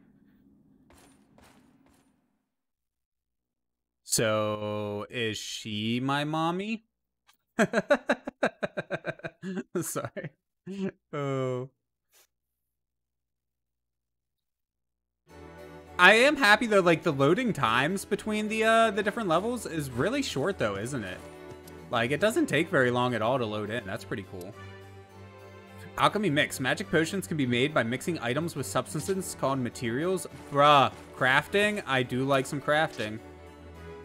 So, is she my mommy? Sorry. Oh. I am happy though, like the loading times between the different levels is really short though, isn't it? Like it doesn't take very long at all to load in. That's pretty cool. Alchemy mix. Magic potions can be made by mixing items with substances called materials. Bruh. Crafting. I do like some crafting.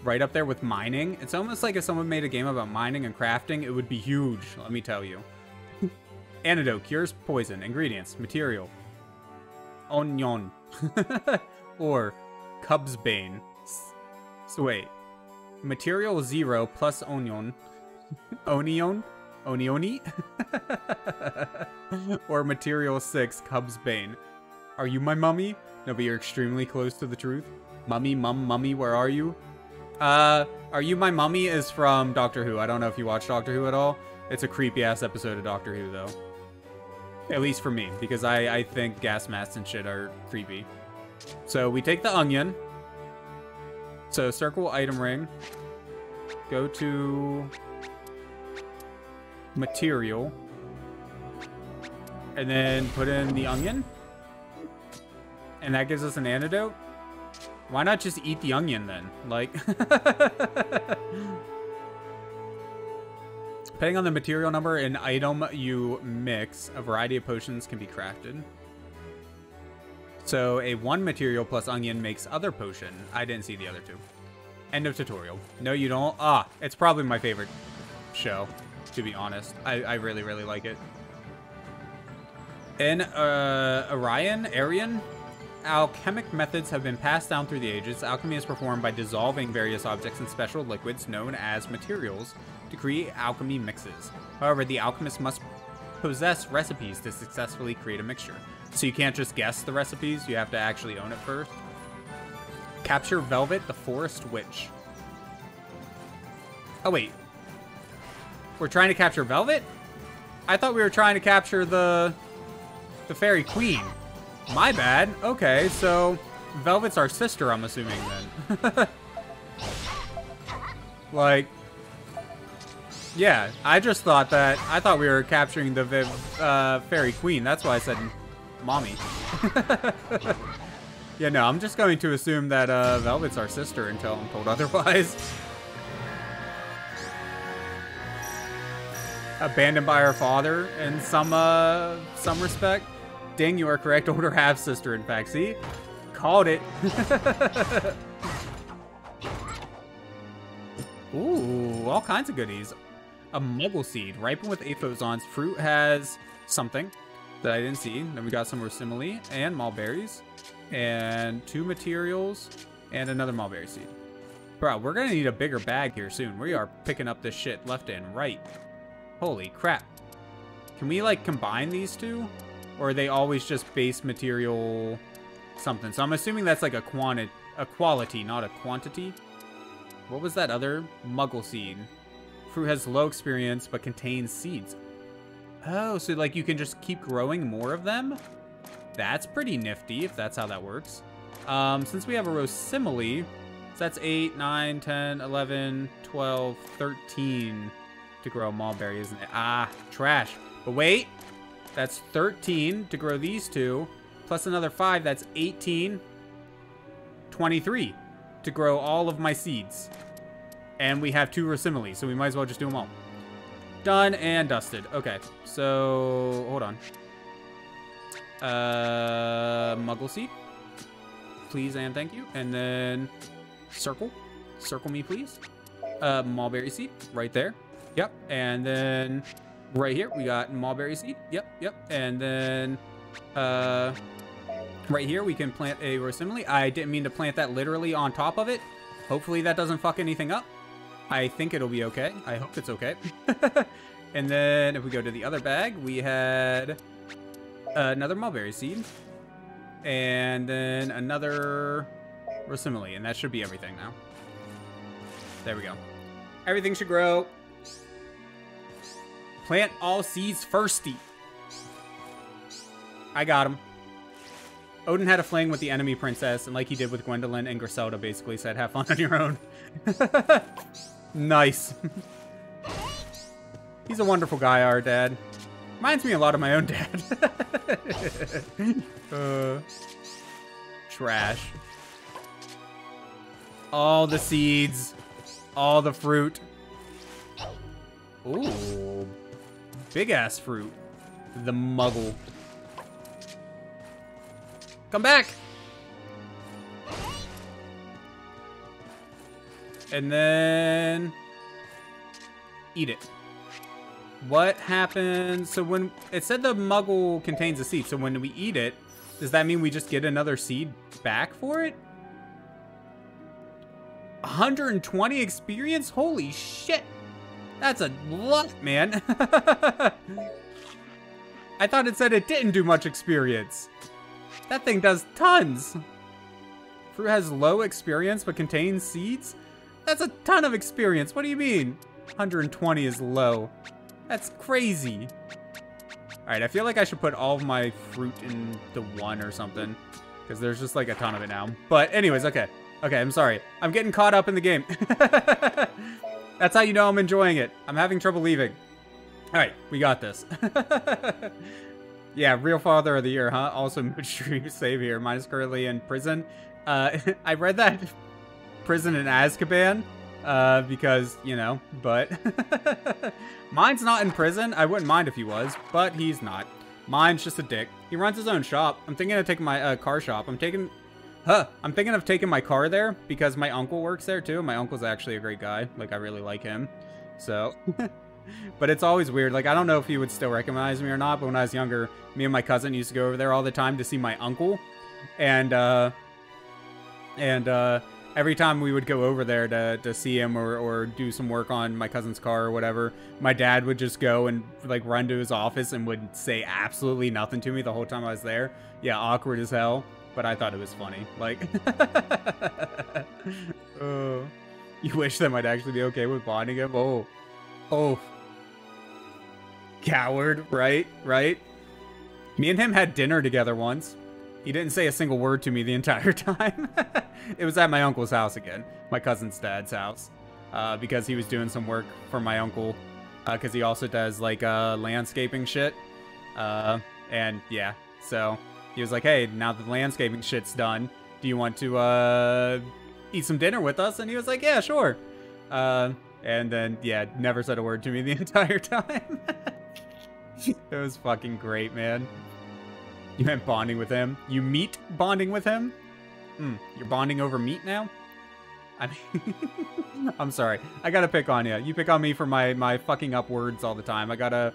Right up there with mining. It's almost like if someone made a game about mining and crafting, it would be huge. Let me tell you. Antidote. Cures poison. Ingredients. Material. Onion. Or Cub's Bane. So wait. Material 0 plus onion. Onion? Onioni? Or Material 6, Cub's Bane. Are you my mummy? No, but you're extremely close to the truth. Mummy, mum, mummy, where are you? Are you my mummy is from Doctor Who. I don't know if you watch Doctor Who at all. It's a creepy-ass episode of Doctor Who, though. At least for me, because I think gas masks and shit are creepy. So we take the onion. So circle item ring. Go to... material and then put in the onion and that gives us an antidote. Why not just eat the onion then, like? Depending on the material number and item you mix, a variety of potions can be crafted. So a 1 material plus onion makes other potion. I didn't see the other 2. End of tutorial. No, you don't. Ah, it's probably my favorite show, to be honest. I really, really like it. In Aryan, alchemic methods have been passed down through the ages. Alchemy is performed by dissolving various objects in special liquids known as materials to create alchemy mixes. However, the alchemist must possess recipes to successfully create a mixture. So you can't just guess the recipes. You have to actually own it first. Capture Velvet, the Forest Witch. Oh, wait. We're trying to capture Velvet? I thought we were trying to capture the Fairy Queen. My bad. Okay, so Velvet's our sister, I'm assuming, then. Like, yeah, I just thought that, I thought we were capturing the Fairy Queen. That's why I said mommy. Yeah, no, I'm just going to assume that Velvet's our sister until I'm told otherwise. Abandoned by her father in some respect. Ding, you are correct. Older half-sister, in fact. See? Called it. Ooh, all kinds of goodies. A muggle seed, ripened with aphosons. Fruit has something that I didn't see. Then we got some rossimile and mulberries. And 2 materials and another mulberry seed. Bro, we're gonna need a bigger bag here soon. We are picking up this shit left and right. Holy crap. Can we, like, combine these two? Or are they always just base material something? So I'm assuming that's, like, a quality, not a quantity. What was that other muggle seed? Fruit has low experience, but contains seeds. Oh, so, like, you can just keep growing more of them? That's pretty nifty, if that's how that works. Since we have a rossimile, so that's 8, 9, 10, 11, 12, 13 to grow a mulberry, isn't it? Ah, trash. But wait, that's 13 to grow these two, plus another 5, that's 18, 23 to grow all of my seeds. And we have 2 rossimile, so we might as well just do them all. Done and dusted. Okay, so hold on. Muggle seed, please and thank you. And then circle me please. Mulberry seed right there, yep. And then right here we got mulberry seed, yep. And then right here we can plant a rossimile. I didn't mean to plant that literally on top of it. Hopefully that doesn't fuck anything up. I think it'll be okay. I hope it's okay. And then if we go to the other bag, we had another mulberry seed, and then another rossimile, and that should be everything now. There we go. Everything should grow. Plant all seeds firsty. I got him. Odin had a fling with the enemy princess, and like he did with Gwendolyn and Griselda, basically said, have fun on your own. Nice. He's a wonderful guy, our dad. Reminds me a lot of my own dad. Trash. All the seeds. All the fruit. Ooh. Big ass fruit. The muggle. Come back. And then eat it. What happens? So when it said the muggle contains a seed, so when we eat it, does that mean we just get another seed back for it? 120 experience? Holy shit. That's a lot, man. I thought it said it didn't do much experience. That thing does tons. Fruit has low experience but contains seeds? That's a ton of experience. What do you mean? 120 is low. That's crazy. All right, I feel like I should put all of my fruit into one or something, because there's just like a ton of it now. But anyways, okay. Okay, I'm sorry. I'm getting caught up in the game. That's how you know I'm enjoying it. I'm having trouble leaving. All right, we got this. Yeah, real father of the year, huh? Also, midstream save here. Mine is currently in prison. I read that prison in Azkaban. Because, you know, but mine's not in prison. I wouldn't mind if he was, but he's not. Mine's just a dick. He runs his own shop. I'm thinking of taking my car shop. I'm thinking of taking my car there because my uncle works there too. My uncle's actually a great guy. Like, I really like him. So, but it's always weird. Like, I don't know if he would still recognize me or not, but when I was younger, me and my cousin used to go over there all the time to see my uncle. And every time we would go over there to see him or do some work on my cousin's car or whatever, my dad would just go and like run to his office and would say absolutely nothing to me the whole time I was there. Yeah, awkward as hell, but I thought it was funny. Like, oh, you wish that might actually be okay with bonding him. Oh, oh, coward, right? Right? Me and him had dinner together once. He didn't say a single word to me the entire time. It was at my uncle's house again, my cousin's dad's house, because he was doing some work for my uncle, because he also does like landscaping shit, and yeah, so he was like, hey, now that the landscaping shit's done, do you want to eat some dinner with us? And he was like, yeah, sure, and then yeah, never said a word to me the entire time. It was fucking great, man. You meant bonding with him? You meet bonding with him? Hmm, you're bonding over meat now? I mean, I'm sorry. I gotta pick on you. You pick on me for my fucking up words all the time. I gotta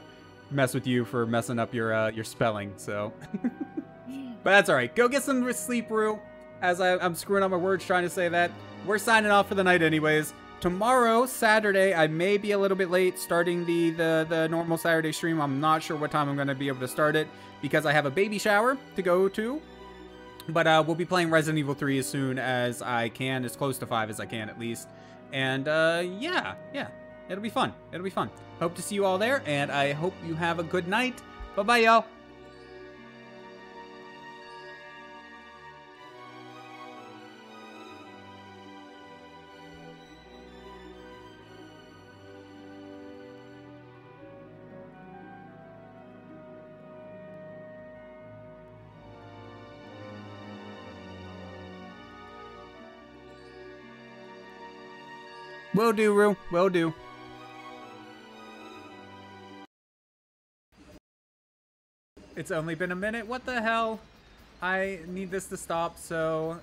mess with you for messing up your spelling, so. But that's alright. Go get some sleep, Rue. As I'm screwing up my words trying to say that. We're signing off for the night anyways. Tomorrow, Saturday, I may be a little bit late starting the normal Saturday stream. I'm not sure what time I'm going to be able to start it because I have a baby shower to go to. But we'll be playing Resident Evil 3 as soon as I can, as close to 5 as I can at least. And yeah, it'll be fun. It'll be fun. Hope to see you all there, and I hope you have a good night. Bye-bye, y'all. Will do, Rue. Will do. It's only been a minute. What the hell? I need this to stop, so